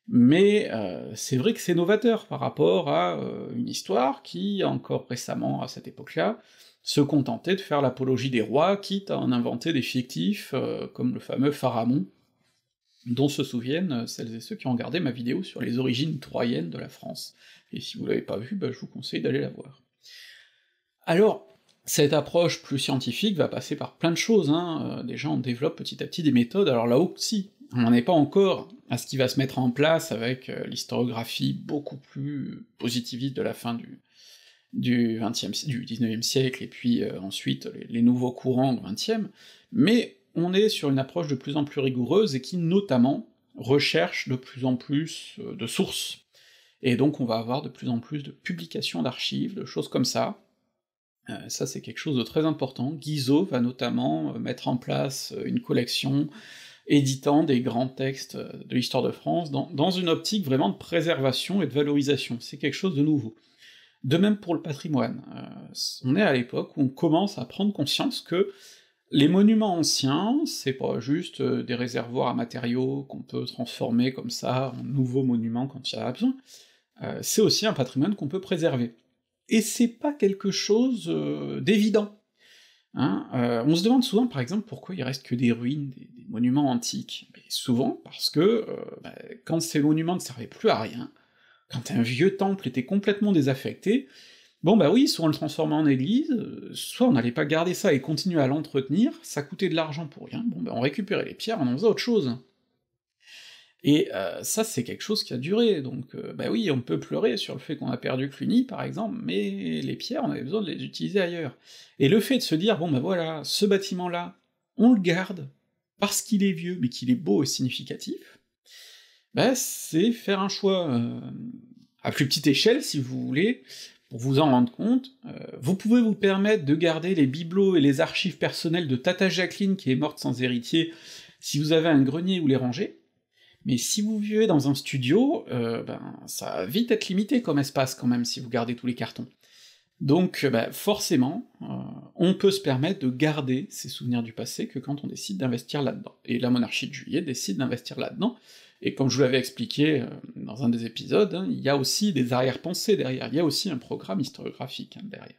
mais c'est vrai que c'est novateur par rapport à une histoire qui, encore récemment, à cette époque-là, se contentait de faire l'apologie des rois, quitte à en inventer des fictifs, comme le fameux Pharamond, dont se souviennent celles et ceux qui ont regardé ma vidéo sur les origines troyennes de la France, et si vous l'avez pas vue, bah, je vous conseille d'aller la voir. Alors, cette approche plus scientifique va passer par plein de choses, hein, déjà on développe petit à petit des méthodes, alors là aussi, on n'en est pas encore à ce qui va se mettre en place avec l'historiographie beaucoup plus positiviste de la fin du 19e siècle, et puis ensuite les nouveaux courants du 20e, mais on est sur une approche de plus en plus rigoureuse, et qui notamment recherche de plus en plus de sources, et donc on va avoir de plus en plus de publications d'archives, de choses comme ça, ça c'est quelque chose de très important. Guizot va notamment mettre en place une collection éditant des grands textes de l'histoire de France, dans une optique vraiment de préservation et de valorisation, c'est quelque chose de nouveau. De même pour le patrimoine, on est à l'époque où on commence à prendre conscience que les monuments anciens, c'est pas juste des réservoirs à matériaux qu'on peut transformer comme ça en nouveaux monuments quand il y a besoin, c'est aussi un patrimoine qu'on peut préserver. Et c'est pas quelque chose d'évident. Hein, on se demande souvent, par exemple, pourquoi il reste que des ruines, des monuments antiques. Mais souvent parce que, quand ces monuments ne servaient plus à rien, quand un vieux temple était complètement désaffecté, bon bah oui, soit on le transformait en église, soit on n'allait pas garder ça et continuer à l'entretenir, ça coûtait de l'argent pour rien, bon bah on récupérait les pierres, on en faisait autre chose. Et ça c'est quelque chose qui a duré, donc bah oui, on peut pleurer sur le fait qu'on a perdu Cluny par exemple, mais les pierres on avait besoin de les utiliser ailleurs. Et le fait de se dire, bon bah voilà, ce bâtiment-là, on le garde, parce qu'il est vieux, mais qu'il est beau et significatif, bah c'est faire un choix à plus petite échelle si vous voulez. Pour vous en rendre compte, vous pouvez vous permettre de garder les bibelots et les archives personnelles de Tata Jacqueline qui est morte sans héritier, si vous avez un grenier où les ranger, mais si vous vivez dans un studio, ben ça va vite être limité comme espace quand même, si vous gardez tous les cartons. Donc ben, forcément, on peut se permettre de garder ces souvenirs du passé que quand on décide d'investir là-dedans, et la monarchie de Juillet décide d'investir là-dedans, et comme je vous l'avais expliqué dans un des épisodes, hein, il y a aussi des arrière-pensées derrière, il y a aussi un programme historiographique hein, derrière.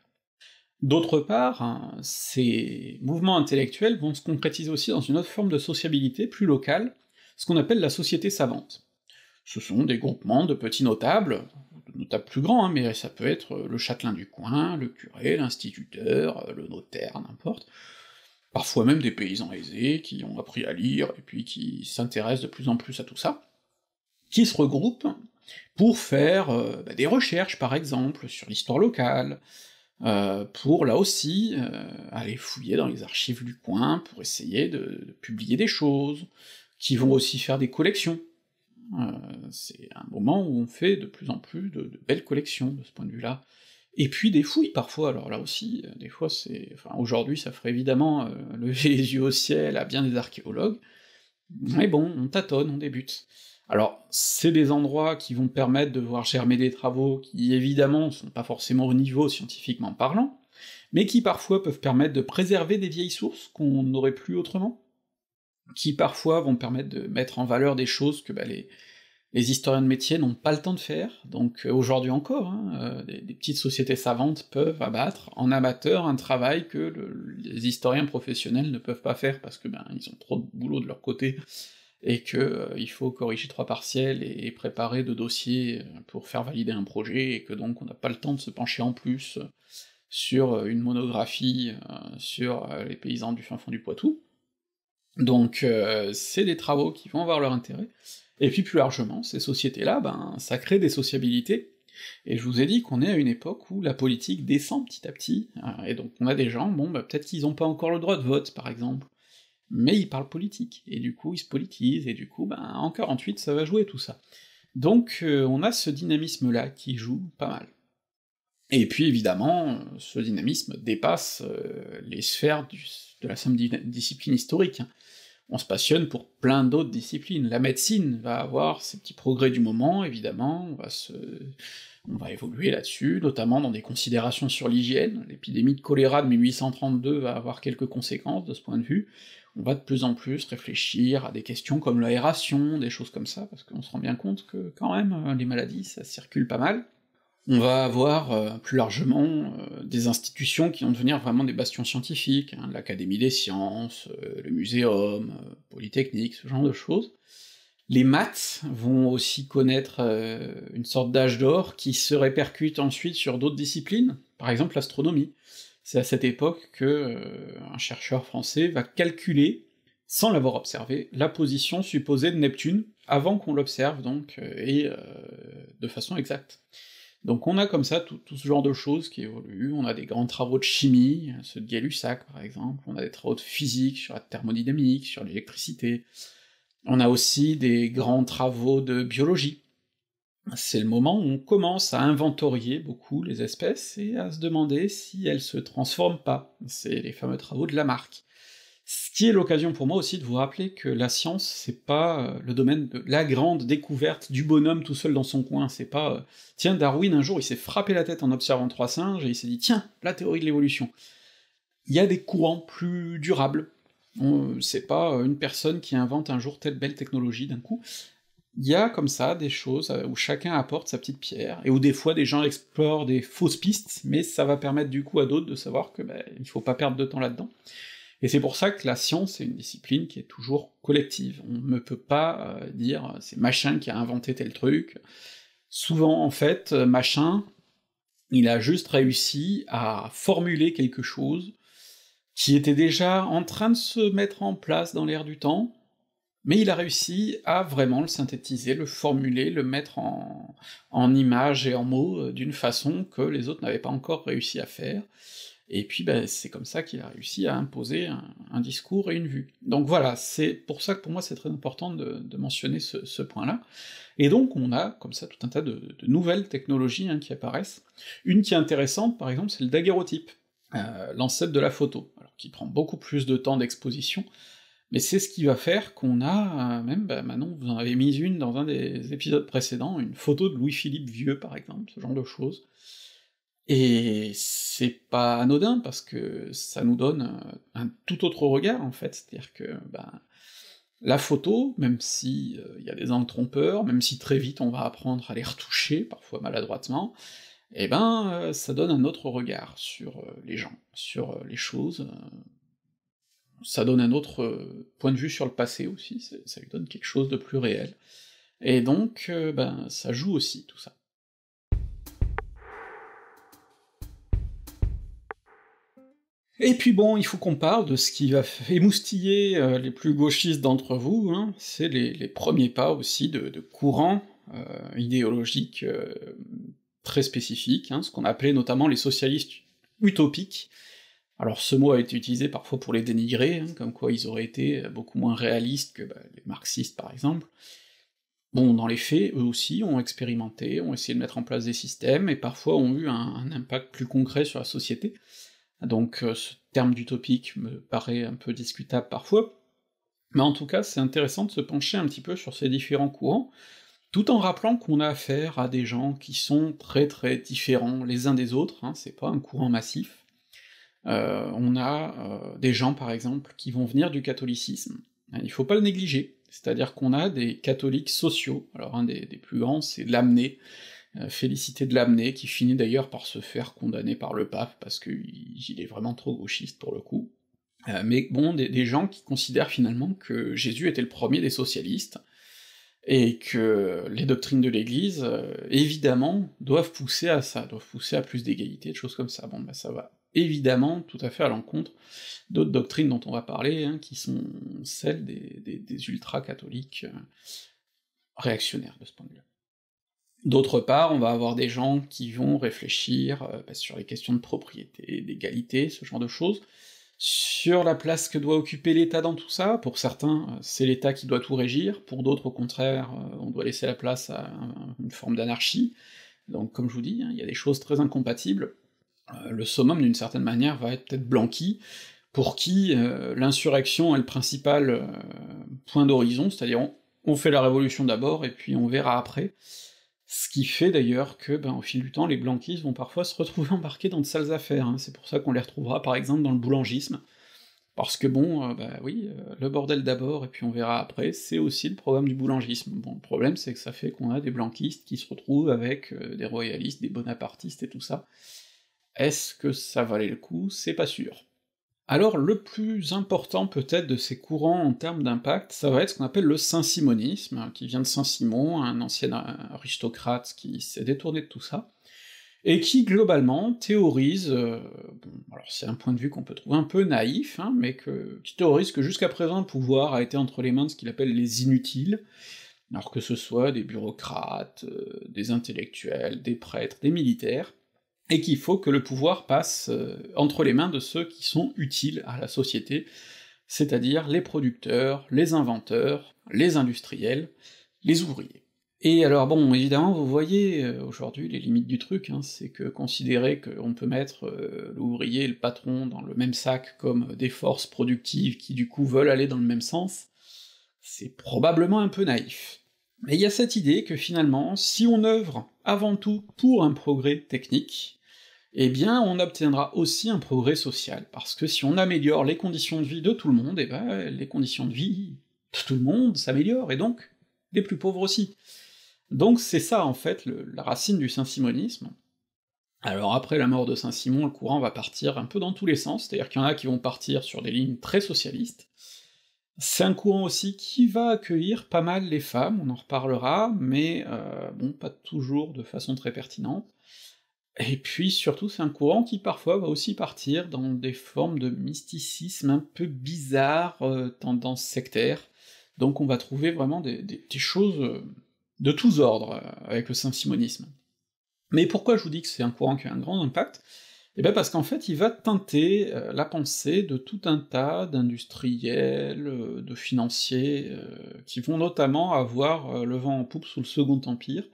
D'autre part, hein, ces mouvements intellectuels vont se concrétiser aussi dans une autre forme de sociabilité plus locale, ce qu'on appelle la société savante. Ce sont des groupements de petits notables, de notables plus grands, hein, mais ça peut être le châtelain du coin, le curé, l'instituteur, le notaire, n'importe... parfois même des paysans aisés, qui ont appris à lire, et puis qui s'intéressent de plus en plus à tout ça, qui se regroupent pour faire des recherches, par exemple, sur l'histoire locale, pour, là aussi, aller fouiller dans les archives du coin, pour essayer de publier des choses, qui vont aussi faire des collections. C'est un moment où on fait de plus en plus de belles collections, de ce point de vue-là. Et puis des fouilles, parfois, alors là aussi, des fois c'est... Enfin, aujourd'hui, ça ferait évidemment lever les yeux au ciel à bien des archéologues, mais bon, on tâtonne, on débute. Alors, c'est des endroits qui vont permettre de voir germer des travaux qui, évidemment, sont pas forcément au niveau scientifiquement parlant, mais qui parfois peuvent permettre de préserver des vieilles sources qu'on n'aurait plus autrement, qui parfois vont permettre de mettre en valeur des choses que les historiens de métier n'ont pas le temps de faire, donc aujourd'hui encore, hein, des petites sociétés savantes peuvent abattre en amateur un travail que les historiens professionnels ne peuvent pas faire, parce que ils ont trop de boulot de leur côté, et que il faut corriger 3 partiels et préparer 2 dossiers pour faire valider un projet, et que donc on n'a pas le temps de se pencher en plus sur une monographie sur les paysans du fin fond du Poitou. Donc c'est des travaux qui vont avoir leur intérêt, et puis plus largement, ces sociétés-là, ça crée des sociabilités, et je vous ai dit qu'on est à une époque où la politique descend petit à petit, et donc on a des gens, peut-être qu'ils ont pas encore le droit de vote, par exemple, mais ils parlent politique, et du coup ils se politisent, et du coup, en 48 ça va jouer tout ça. Donc on a ce dynamisme-là qui joue pas mal. Et puis évidemment, ce dynamisme dépasse les sphères de la simple discipline historique. On se passionne pour plein d'autres disciplines. La médecine va avoir ses petits progrès du moment, évidemment, on va évoluer là-dessus, notamment dans des considérations sur l'hygiène. L'épidémie de choléra de 1832 va avoir quelques conséquences de ce point de vue. On va de plus en plus réfléchir à des questions comme l'aération, des choses comme ça, parce qu'on se rend bien compte que, quand même, les maladies, ça circule pas mal. On va avoir, plus largement, des institutions qui vont devenir vraiment des bastions scientifiques, hein, l'Académie des sciences, le Muséum, Polytechnique, ce genre de choses. Les maths vont aussi connaître une sorte d'âge d'or qui se répercute ensuite sur d'autres disciplines, par exemple l'astronomie. C'est à cette époque que un chercheur français va calculer, sans l'avoir observé, la position supposée de Neptune, avant qu'on l'observe donc, de façon exacte. Donc on a comme ça tout ce genre de choses qui évoluent, on a des grands travaux de chimie, ceux de Gay-Lussac par exemple, on a des travaux de physique sur la thermodynamique, sur l'électricité, on a aussi des grands travaux de biologie. C'est le moment où on commence à inventorier beaucoup les espèces, et à se demander si elles se transforment pas, c'est les fameux travaux de Lamarck. Ce qui est l'occasion pour moi aussi de vous rappeler que la science, c'est pas le domaine de la grande découverte du bonhomme tout seul dans son coin, c'est pas tiens, Darwin, un jour, il s'est frappé la tête en observant 3 singes, et il s'est dit « Tiens, la théorie de l'évolution ». Il y a des courants plus durables, c'est pas une personne qui invente un jour telle belle technologie d'un coup, il y a comme ça des choses où chacun apporte sa petite pierre, et où des fois des gens explorent des fausses pistes, mais ça va permettre du coup à d'autres de savoir que il faut pas perdre de temps là-dedans. Et c'est pour ça que la science est une discipline qui est toujours collective, on ne peut pas dire « c'est Machin qui a inventé tel truc », souvent en fait, Machin, il a juste réussi à formuler quelque chose qui était déjà en train de se mettre en place dans l'air du temps, mais il a réussi à vraiment le synthétiser, le formuler, le mettre en images et en mots d'une façon que les autres n'avaient pas encore réussi à faire, et puis c'est comme ça qu'il a réussi à imposer un discours et une vue. Donc voilà, c'est pour ça que pour moi c'est très important de mentionner ce point-là, et donc on a comme ça tout un tas de nouvelles technologies qui apparaissent. Une qui est intéressante, par exemple, c'est le daguerreotype, l'ancêtre de la photo, alors qui prend beaucoup plus de temps d'exposition, mais c'est ce qui va faire qu'on a, même Manon vous en avez mis une dans un des épisodes précédents, une photo de Louis-Philippe Vieux par exemple, ce genre de choses, et c'est pas anodin, parce que ça nous donne un tout autre regard, en fait, c'est-à-dire que, la photo, même si y a des angles trompeurs, même si très vite on va apprendre à les retoucher, parfois maladroitement, et ça donne un autre regard sur les gens, sur les choses, ça donne un autre point de vue sur le passé aussi, ça lui donne quelque chose de plus réel, et donc, ça joue aussi, tout ça. Et puis bon, il faut qu'on parle de ce qui va émoustiller les plus gauchistes d'entre vous, hein, c'est les premiers pas aussi de courants idéologiques très spécifiques, hein, ce qu'on appelait notamment les socialistes utopiques. Alors ce mot a été utilisé parfois pour les dénigrer, hein, comme quoi ils auraient été beaucoup moins réalistes que les marxistes par exemple. Bon, dans les faits, eux aussi ont expérimenté, ont essayé de mettre en place des systèmes, et parfois ont eu un impact plus concret sur la société, donc ce terme d'utopique me paraît un peu discutable parfois, mais en tout cas c'est intéressant de se pencher un petit peu sur ces différents courants, tout en rappelant qu'on a affaire à des gens qui sont très très différents les uns des autres, hein, c'est pas un courant massif. On a des gens par exemple qui vont venir du catholicisme, il faut pas le négliger, c'est-à-dire qu'on a des catholiques sociaux, alors un des plus grands c'est Lamennais, Félicité de Lamennais, qui finit d'ailleurs par se faire condamner par le pape, parce qu'il est vraiment trop gauchiste pour le coup, mais bon, des gens qui considèrent finalement que Jésus était le premier des socialistes, et que les doctrines de l'Église, évidemment, doivent pousser à ça, doivent pousser à plus d'égalité, des choses comme ça, bon bah ça va évidemment tout à fait à l'encontre d'autres doctrines dont on va parler, hein, qui sont celles des ultra-catholiques réactionnaires de ce point de vue. D'autre part, on va avoir des gens qui vont réfléchir sur les questions de propriété, d'égalité, ce genre de choses, sur la place que doit occuper l'État dans tout ça, pour certains c'est l'État qui doit tout régir, pour d'autres au contraire on doit laisser la place à une forme d'anarchie, donc comme je vous dis, il y a des choses très incompatibles, le summum d'une certaine manière va être peut-être Blanqui, pour qui l'insurrection est le principal point d'horizon, c'est-à-dire on fait la révolution d'abord, et puis on verra après. Ce qui fait d'ailleurs que, au fil du temps, les blanquistes vont parfois se retrouver embarqués dans de sales affaires, hein. C'est pour ça qu'on les retrouvera par exemple dans le boulangisme, parce que bon, le bordel d'abord et puis on verra après, c'est aussi le programme du boulangisme. Bon, le problème c'est que ça fait qu'on a des blanquistes qui se retrouvent avec des royalistes, des bonapartistes et tout ça. Est-ce que ça valait le coup? C'est pas sûr. Alors le plus important peut-être de ces courants en termes d'impact, ça va être ce qu'on appelle le saint-simonisme, qui vient de Saint-Simon, un ancien aristocrate qui s'est détourné de tout ça, et qui globalement théorise, alors c'est un point de vue qu'on peut trouver un peu naïf, hein, mais qui théorise que jusqu'à présent le pouvoir a été entre les mains de ce qu'il appelle les inutiles, alors que ce soit des bureaucrates, des intellectuels, des prêtres, des militaires, et qu'il faut que le pouvoir passe entre les mains de ceux qui sont utiles à la société, c'est-à-dire les producteurs, les inventeurs, les industriels, les ouvriers. Et alors bon, évidemment, vous voyez aujourd'hui les limites du truc, hein, c'est que considérer qu'on peut mettre l'ouvrier et le patron dans le même sac comme des forces productives qui du coup veulent aller dans le même sens, c'est probablement un peu naïf. Mais il y a cette idée que finalement, si on œuvre avant tout pour un progrès technique, eh bien on obtiendra aussi un progrès social, parce que si on améliore les conditions de vie de tout le monde, les conditions de vie de tout le monde s'améliorent, et donc des plus pauvres aussi. Donc c'est ça en fait la racine du saint-simonisme. Alors après la mort de Saint-Simon, le courant va partir un peu dans tous les sens, c'est-à-dire qu'il y en a qui vont partir sur des lignes très socialistes. C'est un courant aussi qui va accueillir pas mal les femmes, on en reparlera, mais bon, pas toujours de façon très pertinente. Et puis surtout c'est un courant qui parfois va aussi partir dans des formes de mysticisme un peu bizarres, tendance sectaire, donc on va trouver vraiment des choses de tous ordres avec le saint-simonisme. Mais pourquoi je vous dis que c'est un courant qui a un grand impact? Eh bien parce qu'en fait il va teinter la pensée de tout un tas d'industriels, de financiers, qui vont notamment avoir le vent en poupe sous le Second Empire,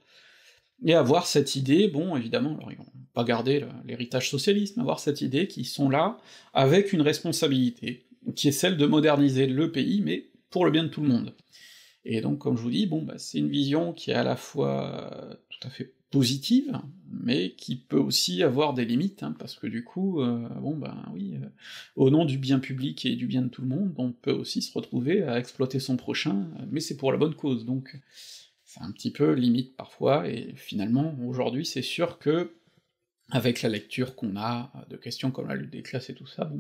et avoir cette idée, bon évidemment, alors ils vont pas garder l'héritage socialiste, mais avoir cette idée qu'ils sont là avec une responsabilité, qui est celle de moderniser le pays, mais pour le bien de tout le monde. Et donc comme je vous dis, bon bah c'est une vision qui est à la fois tout à fait positive, mais qui peut aussi avoir des limites, hein, parce que du coup, au nom du bien public et du bien de tout le monde, on peut aussi se retrouver à exploiter son prochain, mais c'est pour la bonne cause, donc c'est un petit peu limite parfois, et finalement, aujourd'hui, c'est sûr que, avec la lecture qu'on a de questions comme la lutte des classes et tout ça,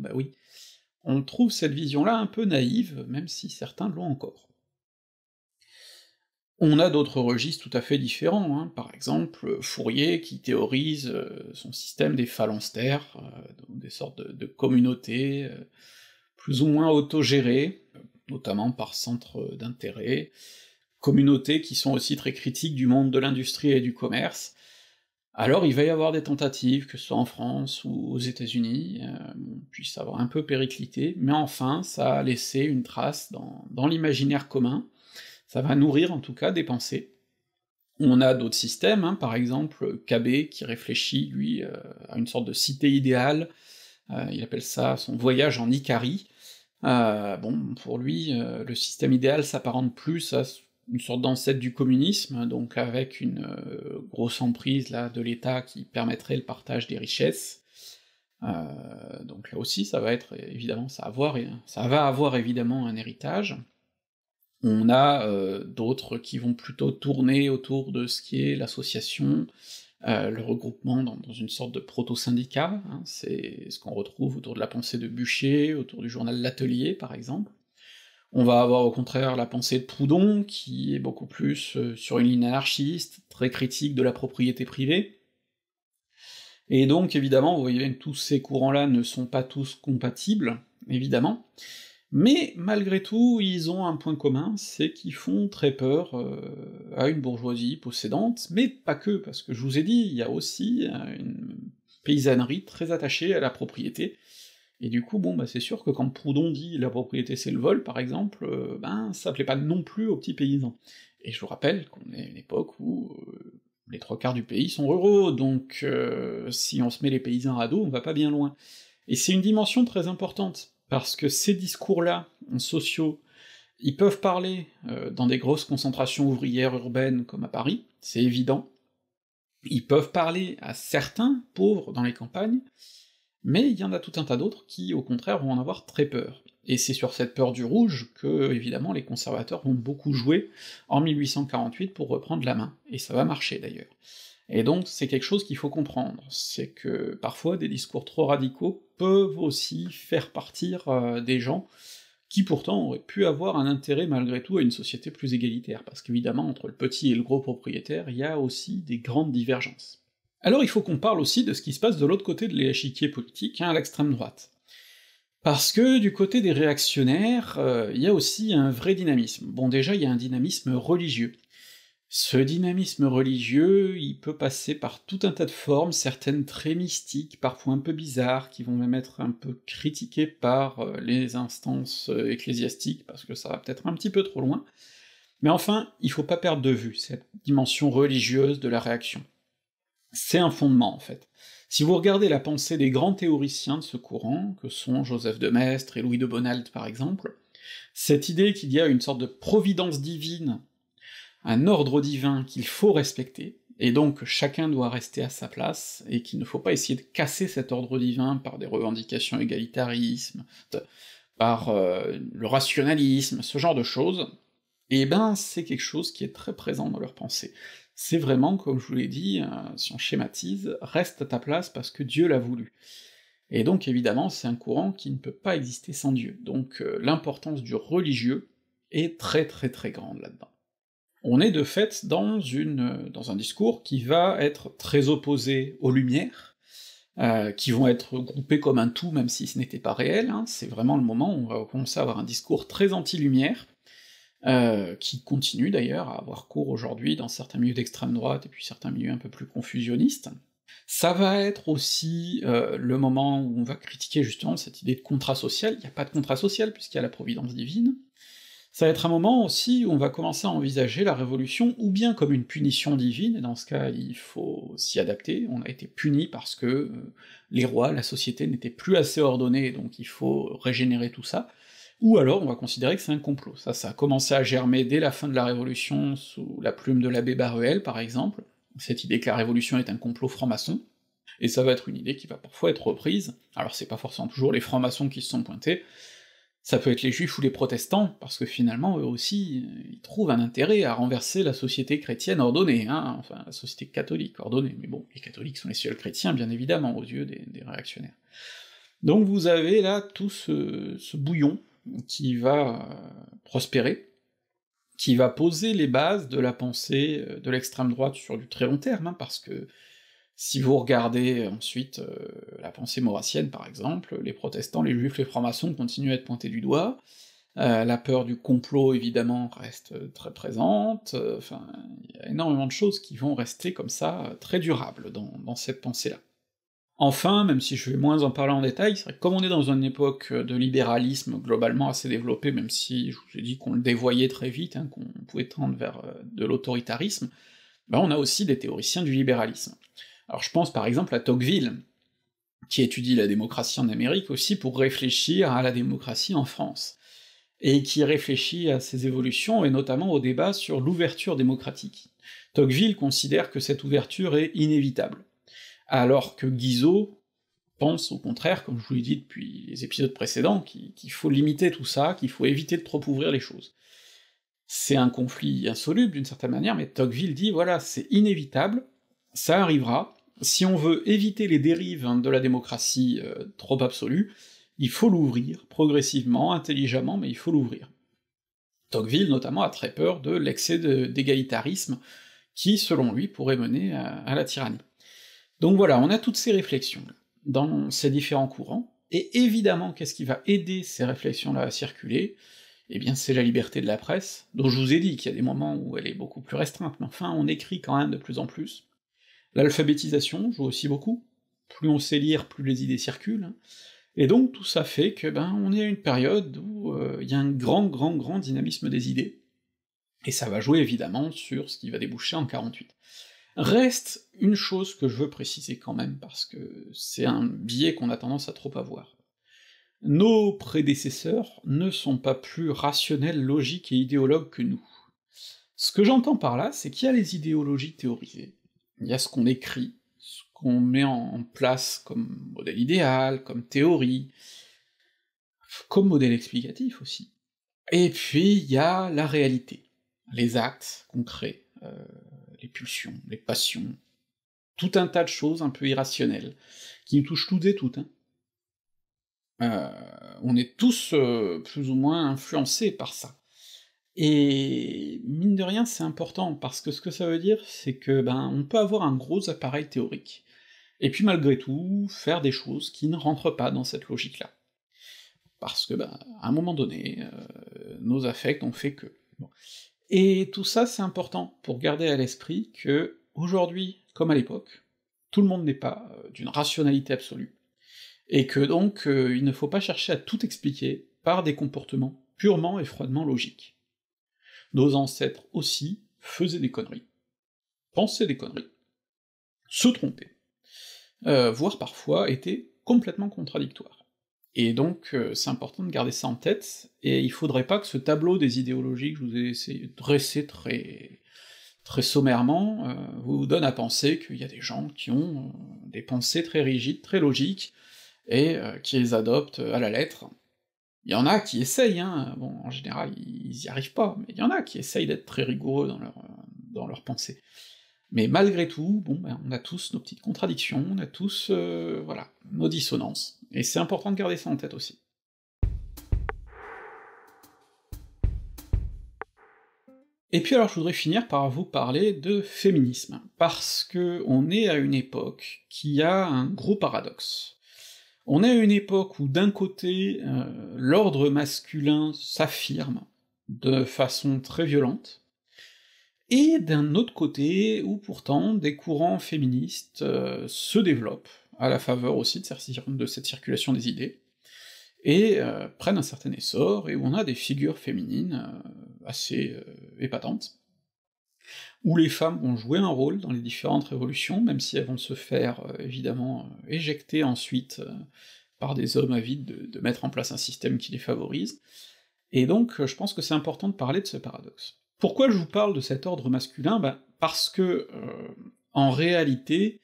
on trouve cette vision-là un peu naïve, même si certains l'ont encore. On a d'autres registres tout à fait différents, hein, par exemple Fourier qui théorise son système des phalanstères, donc des sortes de communautés plus ou moins autogérées, notamment par centre d'intérêt, communautés qui sont aussi très critiques du monde de l'industrie et du commerce. Alors il va y avoir des tentatives, que ce soit en France ou aux États-Unis, puis ça va un peu péricliter, mais enfin ça a laissé une trace dans l'imaginaire commun, ça va nourrir en tout cas des pensées. On a d'autres systèmes, hein, par exemple Cabet qui réfléchit, lui, à une sorte de cité idéale, il appelle ça son voyage en Icarie. Bon, pour lui, le système idéal s'apparente plus à une sorte d'ancêtre du communisme, donc avec une grosse emprise là, de l'État qui permettrait le partage des richesses. Donc là aussi, ça va être évidemment, ça va avoir évidemment un héritage. On a d'autres qui vont plutôt tourner autour de ce qui est l'association, le regroupement dans une sorte de proto-syndicat, hein, c'est ce qu'on retrouve autour de la pensée de Bûcher, autour du journal L'Atelier par exemple. On va avoir au contraire la pensée de Proudhon, qui est beaucoup plus sur une ligne anarchiste, très critique de la propriété privée. Et donc évidemment, vous voyez bien que tous ces courants-là ne sont pas tous compatibles, évidemment, mais malgré tout, ils ont un point commun, c'est qu'ils font très peur à une bourgeoisie possédante, mais pas que, parce que je vous ai dit, il y a aussi une paysannerie très attachée à la propriété, et du coup, bon, bah c'est sûr que quand Proudhon dit « la propriété c'est le vol », par exemple, ben ça plaît pas non plus aux petits paysans. Et je vous rappelle qu'on est à une époque où les trois quarts du pays sont ruraux, donc si on se met les paysans à dos, on va pas bien loin. Et c'est une dimension très importante, parce que ces discours-là, sociaux, ils peuvent parler dans des grosses concentrations ouvrières urbaines comme à Paris, c'est évident, ils peuvent parler à certains pauvres dans les campagnes, mais il y en a tout un tas d'autres qui, au contraire, vont en avoir très peur. Et c'est sur cette peur du rouge que, évidemment, les conservateurs vont beaucoup jouer en 1848 pour reprendre la main, et ça va marcher d'ailleurs. Et donc c'est quelque chose qu'il faut comprendre, c'est que parfois des discours trop radicaux peuvent aussi faire partir des gens qui pourtant auraient pu avoir un intérêt malgré tout à une société plus égalitaire, parce qu'évidemment entre le petit et le gros propriétaire, il y a aussi des grandes divergences. Alors il faut qu'on parle aussi de ce qui se passe de l'autre côté de l'échiquier politique, hein, à l'extrême droite. Parce que du côté des réactionnaires, il y a aussi un vrai dynamisme. Bon déjà, il y a un dynamisme religieux. Ce dynamisme religieux, il peut passer par tout un tas de formes, certaines très mystiques, parfois un peu bizarres, qui vont même être un peu critiquées par les instances ecclésiastiques, parce que ça va peut-être un petit peu trop loin. Mais enfin, il faut pas perdre de vue cette dimension religieuse de la réaction. C'est un fondement, en fait. Si vous regardez la pensée des grands théoriciens de ce courant, que sont Joseph de Maistre et Louis de Bonald par exemple, cette idée qu'il y a une sorte de providence divine, un ordre divin qu'il faut respecter, et donc chacun doit rester à sa place, et qu'il ne faut pas essayer de casser cet ordre divin par des revendications égalitaristes, par le rationalisme, ce genre de choses, et ben c'est quelque chose qui est très présent dans leur pensée. C'est vraiment, comme je vous l'ai dit, si on schématise, reste à ta place parce que Dieu l'a voulu. Et donc évidemment, c'est un courant qui ne peut pas exister sans Dieu, donc l'importance du religieux est très très très grande là-dedans. On est de fait dans un discours qui va être très opposé aux Lumières, qui vont être groupées comme un tout, même si ce n'était pas réel, hein, c'est vraiment le moment où on va commencer à avoir un discours très anti-Lumière, qui continue d'ailleurs à avoir cours aujourd'hui dans certains milieux d'extrême droite, et puis certains milieux un peu plus confusionnistes. Ça va être aussi le moment où on va critiquer justement cette idée de contrat social, il n'y a pas de contrat social puisqu'il y a la providence divine. Ça va être un moment aussi où on va commencer à envisager la révolution, ou bien comme une punition divine, et dans ce cas il faut s'y adapter, on a été puni parce que les rois, la société n'étaient plus assez ordonnés, donc il faut régénérer tout ça, ou alors on va considérer que c'est un complot. Ça a commencé à germer dès la fin de la Révolution, sous la plume de l'abbé Barruel par exemple, cette idée que la Révolution est un complot franc-maçon, et ça va être une idée qui va parfois être reprise, alors c'est pas forcément toujours les francs-maçons qui se sont pointés, ça peut être les juifs ou les protestants, parce que finalement eux aussi, ils trouvent un intérêt à renverser la société chrétienne ordonnée, hein, enfin la société catholique ordonnée, mais bon, les catholiques sont les seuls chrétiens bien évidemment, aux yeux des réactionnaires. Donc vous avez là tout ce bouillon, qui va prospérer, qui va poser les bases de la pensée de l'extrême droite sur du très long terme, hein, parce que si vous regardez ensuite la pensée maurassienne par exemple, les protestants, les juifs, les francs-maçons continuent à être pointés du doigt, La peur du complot, évidemment, reste très présente, enfin, il y a énormément de choses qui vont rester comme ça, très durables dans cette pensée-là. Enfin, même si je vais moins en parler en détail, c'est vrai que comme on est dans une époque de libéralisme globalement assez développé, même si je vous ai dit qu'on le dévoyait très vite, hein, qu'on pouvait tendre vers de l'autoritarisme, ben on a aussi des théoriciens du libéralisme. Alors je pense par exemple à Tocqueville, qui étudie la démocratie en Amérique aussi pour réfléchir à la démocratie en France, et qui réfléchit à ces évolutions, et notamment au débat sur l'ouverture démocratique. Tocqueville considère que cette ouverture est inévitable. Alors que Guizot pense au contraire, comme je vous l'ai dit depuis les épisodes précédents, qu'il faut limiter tout ça, qu'il faut éviter de trop ouvrir les choses. C'est un conflit insoluble d'une certaine manière, mais Tocqueville dit voilà, c'est inévitable, ça arrivera, si on veut éviter les dérives de la démocratie trop absolue, il faut l'ouvrir, progressivement, intelligemment, mais il faut l'ouvrir. Tocqueville notamment a très peur de l'excès d'égalitarisme qui, selon lui, pourrait mener à la tyrannie. Donc voilà, on a toutes ces réflexions dans ces différents courants, et évidemment qu'est-ce qui va aider ces réflexions-là à circuler? Eh bien c'est la liberté de la presse, dont je vous ai dit qu'il y a des moments où elle est beaucoup plus restreinte, mais enfin on écrit quand même de plus en plus. L'alphabétisation joue aussi beaucoup, plus on sait lire, plus les idées circulent, et donc tout ça fait que ben on est à une période où il y a un grand dynamisme des idées, et ça va jouer évidemment sur ce qui va déboucher en 48. Reste une chose que je veux préciser quand même, parce que c'est un biais qu'on a tendance à trop avoir. Nos prédécesseurs ne sont pas plus rationnels, logiques et idéologues que nous. Ce que j'entends par là, c'est qu'il y a les idéologies théorisées, il y a ce qu'on écrit, ce qu'on met en place comme modèle idéal, comme théorie, comme modèle explicatif aussi. Et puis il y a la réalité, les actes concrets, les pulsions, les passions, tout un tas de choses un peu irrationnelles, qui nous touchent toutes et toutes, hein. On est tous plus ou moins influencés par ça. Et mine de rien, c'est important, parce que ce que ça veut dire, c'est que ben on peut avoir un gros appareil théorique, et puis malgré tout, faire des choses qui ne rentrent pas dans cette logique-là. Parce que ben, à un moment donné, nos affects ont fait que... Bon. Et tout ça, c'est important pour garder à l'esprit que, aujourd'hui, comme à l'époque, tout le monde n'est pas d'une rationalité absolue, et que donc il ne faut pas chercher à tout expliquer par des comportements purement et froidement logiques. Nos ancêtres aussi faisaient des conneries, pensaient des conneries, se trompaient, voire parfois étaient complètement contradictoires. Et donc c'est important de garder ça en tête, et il faudrait pas que ce tableau des idéologies que je vous ai essayé de dresser très sommairement vous donne à penser qu'il y a des gens qui ont des pensées très rigides, très logiques, et qui les adoptent à la lettre. Il y en a qui essayent, hein, bon, en général ils y arrivent pas, mais il y en a qui essayent d'être très rigoureux dans leur pensée. Mais malgré tout, bon ben on a tous nos petites contradictions, on a tous, voilà, nos dissonances, et c'est important de garder ça en tête aussi. Et puis alors je voudrais finir par vous parler de féminisme, parce que on est à une époque qui a un gros paradoxe. On est à une époque où d'un côté, l'ordre masculin s'affirme de façon très violente, et d'un autre côté, où pourtant des courants féministes se développent, à la faveur aussi de cette circulation des idées, et prennent un certain essor, et où on a des figures féminines assez épatantes, où les femmes vont jouer un rôle dans les différentes révolutions, même si elles vont se faire évidemment éjecter ensuite par des hommes avides de mettre en place un système qui les favorise, et donc je pense que c'est important de parler de ce paradoxe. Pourquoi je vous parle de cet ordre masculin? Ben parce que, en réalité,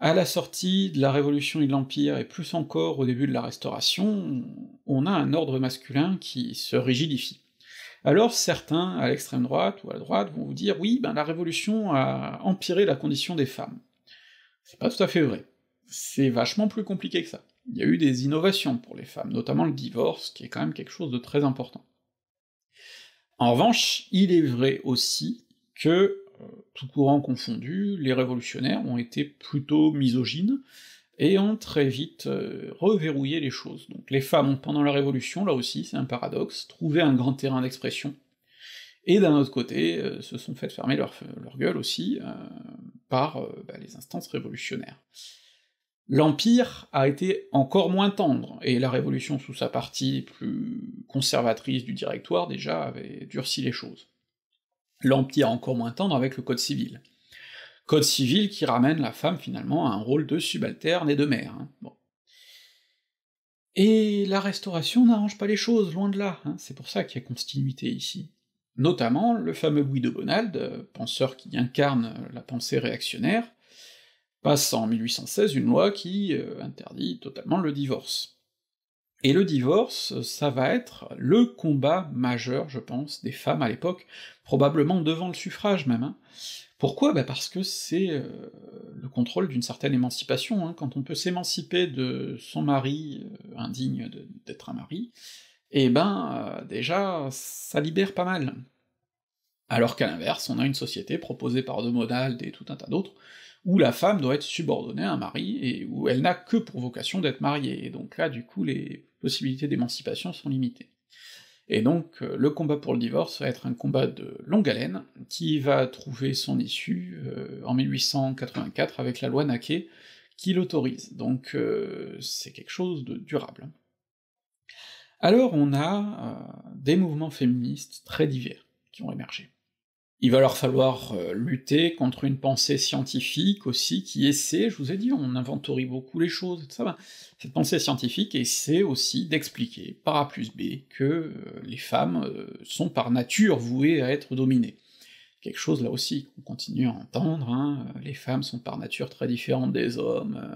à la sortie de la Révolution et de l'Empire, et plus encore au début de la Restauration, on a un ordre masculin qui se rigidifie. Alors certains, à l'extrême droite ou à la droite, vont vous dire « oui, ben la Révolution a empiré la condition des femmes ». C'est pas tout à fait vrai, c'est vachement plus compliqué que ça. Il y a eu des innovations pour les femmes, notamment le divorce, qui est quand même quelque chose de très important. En revanche, il est vrai aussi que, tout courant confondu, les révolutionnaires ont été plutôt misogynes, et ont très vite reverrouillé les choses. Donc les femmes ont, pendant la Révolution, là aussi c'est un paradoxe, trouvé un grand terrain d'expression, et d'un autre côté se sont faites fermer leur gueule aussi par les instances révolutionnaires. L'Empire a été encore moins tendre, et la Révolution sous sa partie plus conservatrice du Directoire déjà avait durci les choses. L'Empire encore moins tendre avec le Code civil. Code civil qui ramène la femme finalement à un rôle de subalterne et de mère, hein. Bon. Et la Restauration n'arrange pas les choses, loin de là, hein. C'est pour ça qu'il y a continuité ici. Notamment le fameux Louis de Bonald, penseur qui incarne la pensée réactionnaire, passe en 1816 une loi qui interdit totalement le divorce. Et le divorce, ça va être le combat majeur, je pense, des femmes à l'époque, probablement devant le suffrage même, hein. Pourquoi? Parce que c'est le contrôle d'une certaine émancipation, hein. Quand on peut s'émanciper de son mari indigne d'être un mari, et déjà, ça libère pas mal. Alors qu'à l'inverse, on a une société proposée par De Bonald et tout un tas d'autres, où la femme doit être subordonnée à un mari, et où elle n'a que pour vocation d'être mariée, et donc là, du coup, les possibilités d'émancipation sont limitées. Et donc, le combat pour le divorce va être un combat de longue haleine, qui va trouver son issue en 1884 avec la loi Naquet, qui l'autorise, donc c'est quelque chose de durable. Alors on a des mouvements féministes très divers qui ont émergé. Il va leur falloir lutter contre une pensée scientifique aussi, qui essaie, je vous ai dit, on inventorie beaucoup les choses, et tout ça, cette pensée scientifique essaie aussi d'expliquer, par A plus B, que les femmes sont par nature vouées à être dominées. Quelque chose là aussi qu'on continue à entendre, hein, les femmes sont par nature très différentes des hommes,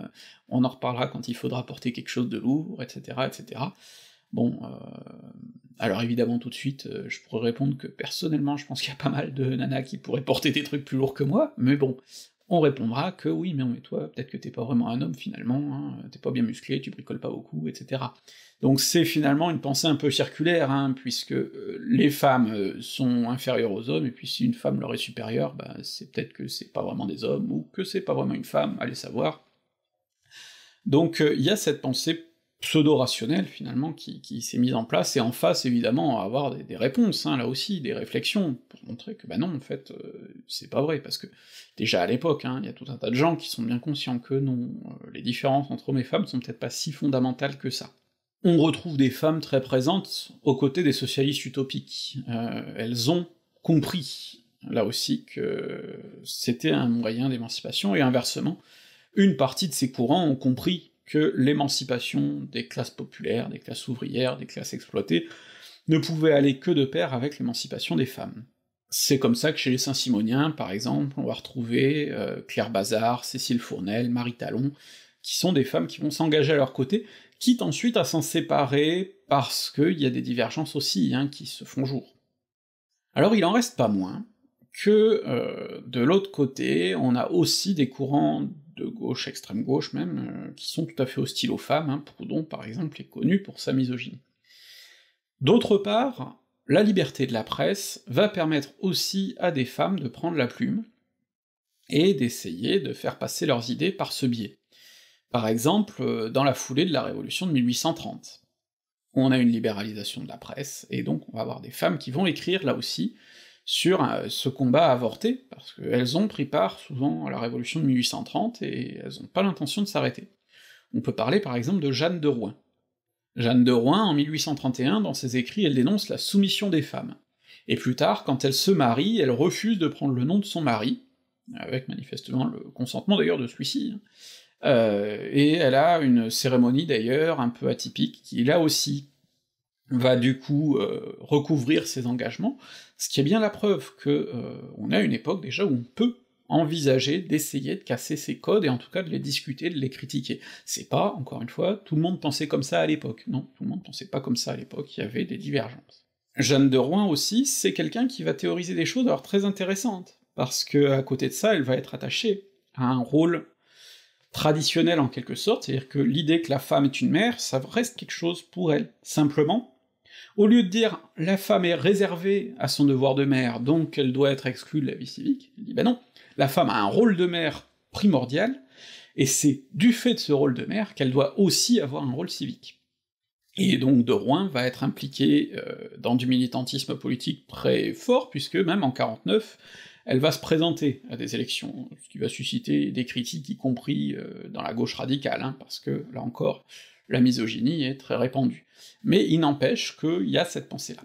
on en reparlera quand il faudra porter quelque chose de lourd, etc., etc. Bon, alors évidemment tout de suite, je pourrais répondre que personnellement je pense qu'il y a pas mal de nanas qui pourraient porter des trucs plus lourds que moi, mais bon, on répondra que oui, mais toi, peut-être que t'es pas vraiment un homme finalement, hein, t'es pas bien musclé, tu bricoles pas beaucoup, etc. Donc c'est finalement une pensée un peu circulaire, hein, puisque les femmes sont inférieures aux hommes, et puis si une femme leur est supérieure, c'est peut-être que c'est pas vraiment des hommes, ou que c'est pas vraiment une femme, allez savoir. Donc il y a cette pensée pseudo-rationnel, finalement, qui s'est mise en place, et en face, évidemment, à avoir des réponses, hein, là aussi, des réflexions, pour montrer que non, en fait, c'est pas vrai, parce que, déjà à l'époque, hein, y a tout un tas de gens qui sont bien conscients que non, les différences entre hommes et femmes sont peut-être pas si fondamentales que ça. On retrouve des femmes très présentes aux côtés des socialistes utopiques, elles ont compris, là aussi, que c'était un moyen d'émancipation, et inversement, une partie de ces courants ont compris que l'émancipation des classes populaires, des classes ouvrières, des classes exploitées, ne pouvait aller que de pair avec l'émancipation des femmes. C'est comme ça que chez les Saint-Simoniens, par exemple, on va retrouver Claire Bazard, Cécile Fournel, Marie Talon, qui sont des femmes qui vont s'engager à leur côté, quitte ensuite à s'en séparer, parce qu'il y a des divergences aussi, hein, qui se font jour. Alors il en reste pas moins que, de l'autre côté, on a aussi des courants de gauche, extrême-gauche même, qui sont tout à fait hostiles aux femmes, hein, Proudhon par exemple est connu pour sa misogynie. D'autre part, la liberté de la presse va permettre aussi à des femmes de prendre la plume, et d'essayer de faire passer leurs idées par ce biais. Par exemple, dans la foulée de la Révolution de 1830, on a une libéralisation de la presse, et donc on va avoir des femmes qui vont écrire là aussi, sur ce combat avorté, parce qu'elles ont pris part souvent à la Révolution de 1830, et elles n'ont pas l'intention de s'arrêter. On peut parler par exemple de Jeanne de Rouen. Jeanne de Rouen, en 1831, dans ses écrits, elle dénonce la soumission des femmes, et plus tard, quand elle se marie, elle refuse de prendre le nom de son mari, avec manifestement le consentement d'ailleurs de celui-ci, et elle a une cérémonie d'ailleurs un peu atypique, qui là aussi va du coup recouvrir ses engagements, ce qui est bien la preuve que on a une époque déjà où on peut envisager d'essayer de casser ces codes, et en tout cas de les discuter, de les critiquer. C'est pas, encore une fois, tout le monde pensait comme ça à l'époque, non, tout le monde pensait pas comme ça à l'époque, il y avait des divergences. Jeanne de Rouen aussi, c'est quelqu'un qui va théoriser des choses alors très intéressantes, parce que à côté de ça, elle va être attachée à un rôle traditionnel en quelque sorte, c'est-à-dire que l'idée que la femme est une mère, ça reste quelque chose pour elle, simplement, au lieu de dire « la femme est réservée à son devoir de mère, donc elle doit être exclue de la vie civique », il dit « non, la femme a un rôle de mère primordial, et c'est du fait de ce rôle de mère qu'elle doit aussi avoir un rôle civique. Et donc de Rouen va être impliquée dans du militantisme politique très fort, puisque même en 49, elle va se présenter à des élections, ce qui va susciter des critiques, y compris dans la gauche radicale, hein, parce que, là encore, la misogynie est très répandue. Mais il n'empêche qu'il y a cette pensée-là.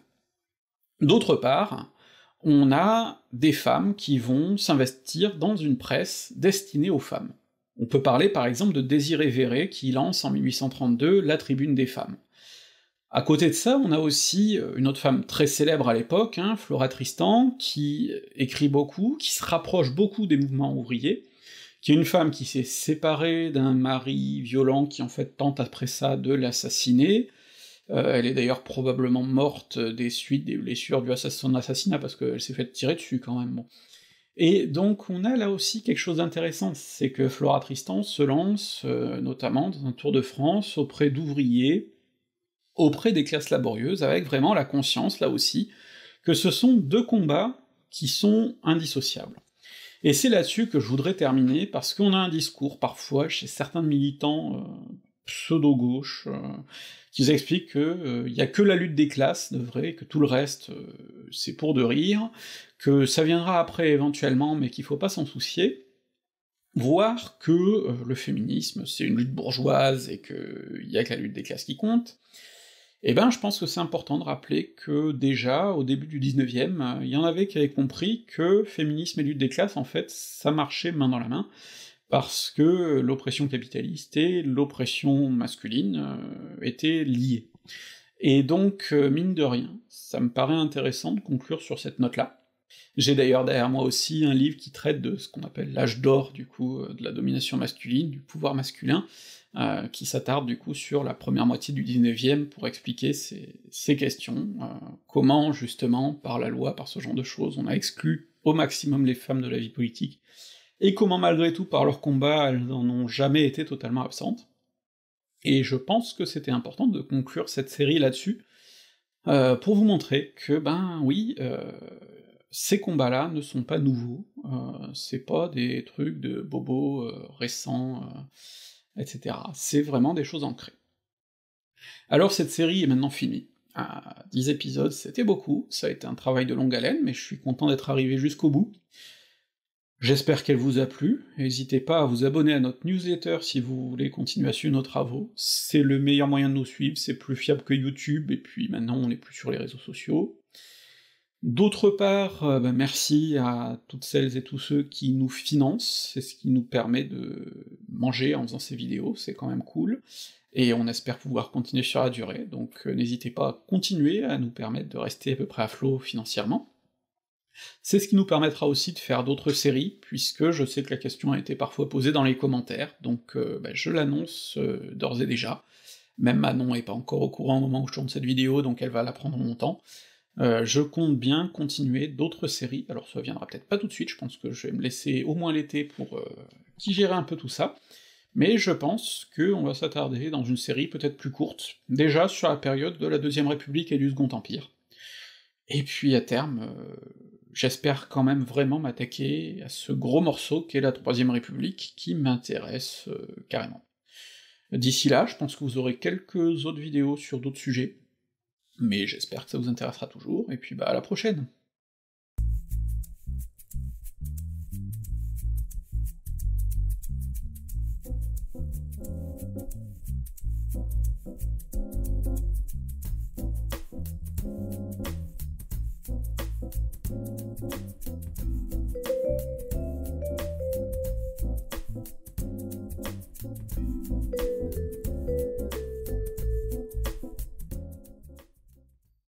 D'autre part, on a des femmes qui vont s'investir dans une presse destinée aux femmes. On peut parler par exemple de Désiré Véré, qui lance en 1832 la Tribune des femmes. À côté de ça, on a aussi une autre femme très célèbre à l'époque, hein, Flora Tristan, qui écrit beaucoup, qui se rapproche beaucoup des mouvements ouvriers, qui est une femme qui s'est séparée d'un mari violent qui en fait tente après ça de l'assassiner. Elle est d'ailleurs probablement morte des suites des blessures de son assassinat, parce qu'elle s'est faite tirer dessus quand même, bon. Et donc on a là aussi quelque chose d'intéressant, c'est que Flora Tristan se lance, notamment dans un tour de France, auprès d'ouvriers, auprès des classes laborieuses, avec vraiment la conscience, là aussi, que ce sont deux combats qui sont indissociables. Et c'est là-dessus que je voudrais terminer, parce qu'on a un discours, parfois, chez certains militants pseudo-gauche, qui expliquent qu'il n'y a que la lutte des classes, de vrai, que tout le reste, c'est pour de rire, que ça viendra après éventuellement, mais qu'il faut pas s'en soucier, voire que le féminisme, c'est une lutte bourgeoise, et qu'il n'y a que la lutte des classes qui compte. Eh ben, je pense que c'est important de rappeler que, déjà, au début du 19e, il y en avait qui avaient compris que féminisme et lutte des classes, en fait, ça marchait main dans la main, parce que l'oppression capitaliste et l'oppression masculine étaient liées. Et donc, mine de rien, ça me paraît intéressant de conclure sur cette note-là. J'ai d'ailleurs derrière moi aussi un livre qui traite de ce qu'on appelle l'âge d'or, du coup, de la domination masculine, du pouvoir masculin, qui s'attarde du coup sur la première moitié du 19e pour expliquer ces questions, comment justement, par la loi, par ce genre de choses, on a exclu au maximum les femmes de la vie politique, et comment malgré tout, par leur combat, elles n'en ont jamais été totalement absentes. Et je pense que c'était important de conclure cette série là-dessus, pour vous montrer que, ben oui, ces combats-là ne sont pas nouveaux, c'est pas des trucs de bobos récents, etc. C'est vraiment des choses ancrées. Alors cette série est maintenant finie. 10 épisodes, c'était beaucoup, ça a été un travail de longue haleine, mais je suis content d'être arrivé jusqu'au bout. J'espère qu'elle vous a plu, n'hésitez pas à vous abonner à notre newsletter si vous voulez continuer à suivre nos travaux, c'est le meilleur moyen de nous suivre, c'est plus fiable que YouTube, et puis maintenant on n'est plus sur les réseaux sociaux. D'autre part, merci à toutes celles et tous ceux qui nous financent, c'est ce qui nous permet de manger en faisant ces vidéos, c'est quand même cool, et on espère pouvoir continuer sur la durée, donc n'hésitez pas à continuer à nous permettre de rester à peu près à flot financièrement. C'est ce qui nous permettra aussi de faire d'autres séries, puisque je sais que la question a été parfois posée dans les commentaires, donc je l'annonce d'ores et déjà. Même Manon est pas encore au courant au moment où je tourne cette vidéo, donc elle va la prendre en montant. Je compte bien continuer d'autres séries, alors ça viendra peut-être pas tout de suite, je pense que je vais me laisser au moins l'été pour digérer un peu tout ça, mais je pense qu'on va s'attarder dans une série peut-être plus courte, déjà sur la période de la Deuxième République et du Second Empire. Et puis à terme, j'espère quand même vraiment m'attaquer à ce gros morceau qu'est la Troisième République, qui m'intéresse carrément. D'ici là, je pense que vous aurez quelques autres vidéos sur d'autres sujets, mais j'espère que ça vous intéressera toujours, et puis bah à la prochaine!